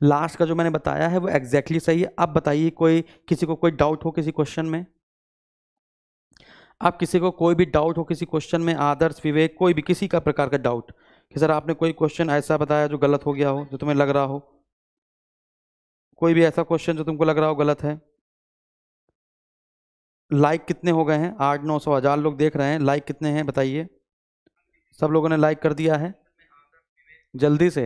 लास्ट का जो मैंने बताया है वो एग्जैक्टली सही है। अब बताइए कोई, किसी को कोई डाउट हो किसी क्वेश्चन में, आप किसी को कोई भी डाउट हो किसी क्वेश्चन में, आदर्श, विवेक, कोई भी किसी का प्रकार का डाउट कि सर आपने कोई क्वेश्चन ऐसा बताया जो गलत हो गया हो, जो तुम्हें लग रहा हो, कोई भी ऐसा क्वेश्चन जो तुमको लग रहा हो गलत है। लाइक कितने हो गए हैं, आठ नौ सौ हज़ार लोग देख रहे हैं, लाइक कितने हैं बताइए। सब लोगों ने लाइक कर दिया है, जल्दी से।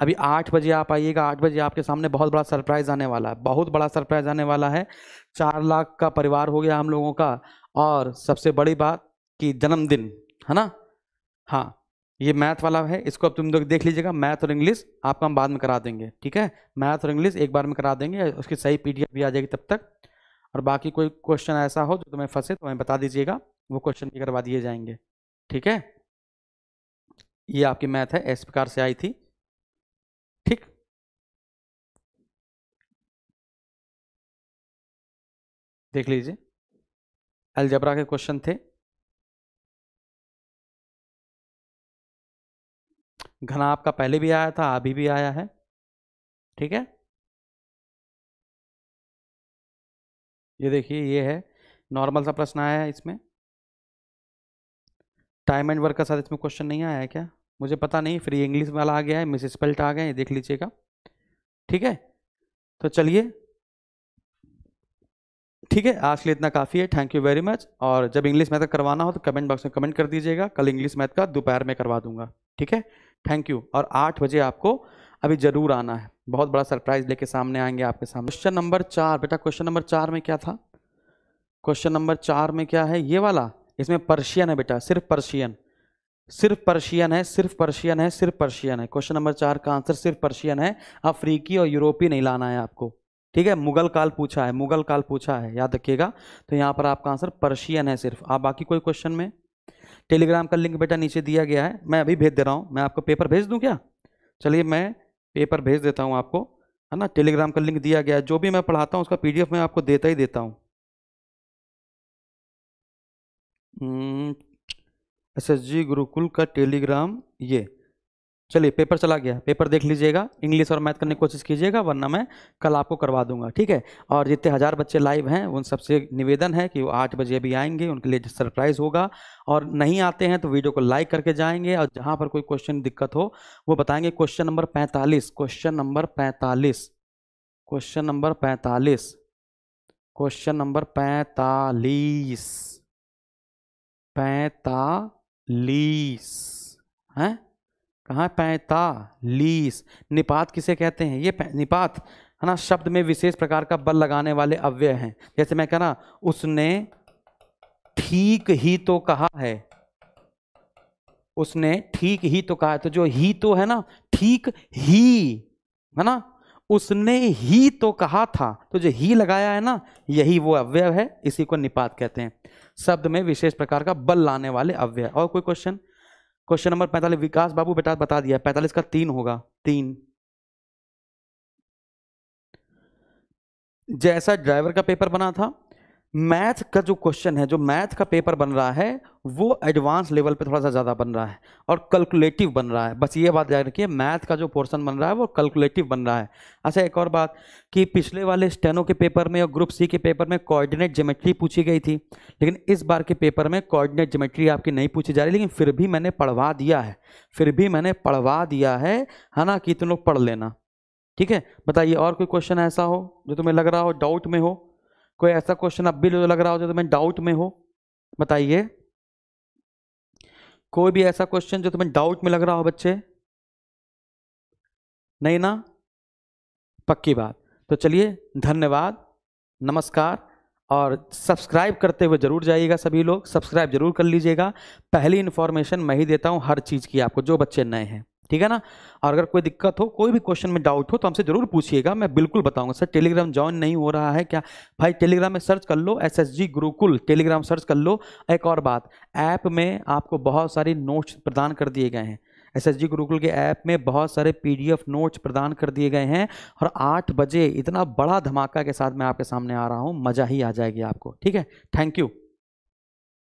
अभी आठ बजे आप आइएगा, आठ बजे आपके सामने बहुत बड़ा सरप्राइज़ आने वाला है, बहुत बड़ा सरप्राइज़ आने वाला है। चार लाख का परिवार हो गया हम लोगों का, और सबसे बड़ी बात कि जन्मदिन, है ना। हाँ, ये मैथ वाला है, इसको अब तुम लोग देख लीजिएगा। मैथ और इंग्लिश आपको हम बाद में करा देंगे, ठीक है, मैथ और इंग्लिश एक बार में करा देंगे, उसकी सही पीडीएफ भी आ जाएगी तब तक। और बाकी कोई क्वेश्चन ऐसा हो जो तुम्हें फंसे तो हमें बता दीजिएगा, वो क्वेश्चन भी करवा दिए जाएंगे। ठीक है, ये आपकी मैथ है, इस प्रकार से आई थी। ठीक, देख लीजिए, अलजेब्रा के क्वेश्चन थे, घना आपका पहले भी आया था, अभी भी आया है। ठीक है, ये देखिए, ये है नॉर्मल सा प्रश्न आया है इसमें, टाइम एंड वर्क के साथ इसमें क्वेश्चन नहीं आया है क्या, मुझे पता नहीं। फिर ये इंग्लिश वाला आ गया है, मिस स्पेल्ट आ गया है, देख लीजिएगा। ठीक है, तो चलिए, ठीक है, आज के लिए इतना काफ़ी है, थैंक यू वेरी मच। और जब इंग्लिश मैथ करवाना हो तो कमेंट बॉक्स में कमेंट कर दीजिएगा, कल इंग्लिश मैथ का दोपहर में करवा दूंगा। ठीक है, थैंक यू। और आठ बजे आपको अभी जरूर आना है, बहुत बड़ा सरप्राइज लेके सामने आएंगे आपके सामने। क्वेश्चन नंबर चार बेटा, क्वेश्चन नंबर चार में क्या था, क्वेश्चन नंबर चार में क्या है, ये वाला, इसमें पर्शियन है बेटा, सिर्फ पर्शियन, सिर्फ पर्शियन है, सिर्फ पर्शियन है, सिर्फ पर्शियन है। क्वेश्चन नंबर चार का आंसर सिर्फ पर्शियन है। अफ्रीकी और यूरोपीय नहीं लाना है आपको, ठीक है। मुगल काल पूछा है, मुगल काल पूछा है, याद रखिएगा। तो यहाँ पर आपका आंसर पर्शियन है सिर्फ। आप बाकी कोई क्वेश्चन में, टेलीग्राम का लिंक बेटा नीचे दिया गया है, मैं अभी भेज दे रहा हूँ। मैं आपको पेपर भेज दूँ क्या? चलिए मैं पेपर भेज देता हूँ आपको, है ना। टेलीग्राम का लिंक दिया गया है, जो भी मैं पढ़ाता हूँ उसका पीडीएफ मैं आपको देता ही देता हूँ। एसएसजी गुरुकुल का टेलीग्राम, ये चलिए पेपर चला गया, पेपर देख लीजिएगा। इंग्लिश और मैथ करने की कोशिश कीजिएगा, वरना मैं कल आपको करवा दूंगा, ठीक है। और जितने हज़ार बच्चे लाइव हैं उन सबसे निवेदन है कि वो आठ बजे भी आएंगे, उनके लिए सरप्राइज़ होगा। और नहीं आते हैं तो वीडियो को लाइक करके जाएंगे, और जहाँ पर कोई क्वेश्चन दिक्कत हो वो बताएंगे। क्वेश्चन नंबर पैंतालीस, क्वेश्चन नंबर पैंतालीस, क्वेश्चन नंबर पैंतालीस, क्वेश्चन नंबर पैंतालीस, पैंतालीस है कहाँ? पैंतालीस। निपात किसे कहते हैं? ये निपात है ना, शब्द में विशेष प्रकार का बल लगाने वाले अव्यय हैं। जैसे मैं कहना, उसने ठीक ही तो कहा है, उसने ठीक ही तो कहा है। तो जो ही तो है ना, ठीक ही है ना, उसने ही तो कहा था, तो जो ही लगाया है ना, यही वो अव्यय है, इसी को निपात कहते हैं। शब्द में विशेष प्रकार का बल लाने वाले अव्यय। और कोई क्वेश्चन? क्वेश्चन नंबर पैंतालीस, विकास बाबू बेटा बता दिया, पैंतालीस का तीन होगा। तीन जैसा ड्राइवर का पेपर बना था, मैथ का जो क्वेश्चन है, जो मैथ का पेपर बन रहा है वो एडवांस लेवल पे थोड़ा सा ज़्यादा बन रहा है और कैलकुलेटिव बन रहा है। बस ये बात याद रखिए, मैथ का जो पोर्शन बन रहा है वो कैलकुलेटिव बन रहा है। अच्छा एक और बात कि पिछले वाले स्टेनो के पेपर में और ग्रुप सी के पेपर में कोऑर्डिनेट ज्योमेट्री पूछी गई थी, लेकिन इस बार के पेपर में कोऑर्डिनेट ज्योमेट्री आपकी नहीं पूछी जा रही। लेकिन फिर भी मैंने पढ़वा दिया है, फिर भी मैंने पढ़वा दिया है, है ना, कि इतने लोग पढ़ लेना, ठीक है। बताइए और कोई क्वेश्चन ऐसा हो जो तुम्हें लग रहा हो डाउट में हो, कोई ऐसा क्वेश्चन अब भी जो लग रहा हो जो तुम्हें डाउट में हो, बताइए। कोई भी ऐसा क्वेश्चन जो तुम्हें डाउट में लग रहा हो बच्चे? नहीं ना, पक्की बात। तो चलिए धन्यवाद, नमस्कार। और सब्सक्राइब करते हुए जरूर जाइएगा, सभी लोग सब्सक्राइब जरूर कर लीजिएगा। पहली इन्फॉर्मेशन मैं ही देता हूँ हर चीज़ की आपको, जो बच्चे नए हैं, ठीक है ना। और अगर कोई दिक्कत हो, कोई भी क्वेश्चन में डाउट हो तो हमसे जरूर पूछिएगा, मैं बिल्कुल बताऊंगा। सर टेलीग्राम ज्वाइन नहीं हो रहा है क्या? भाई टेलीग्राम में सर्च कर लो, एसएसजी गुरुकुल टेलीग्राम सर्च कर लो। एक और बात, ऐप में आपको बहुत सारी नोट्स प्रदान कर दिए गए हैं। एसएसजी गुरुकुल के ऐप में बहुत सारे पीडीएफ नोट्स प्रदान कर दिए गए हैं। और आठ बजे इतना बड़ा धमाका के साथ मैं आपके सामने आ रहा हूँ, मज़ा ही आ जाएगी आपको, ठीक है। Thank you.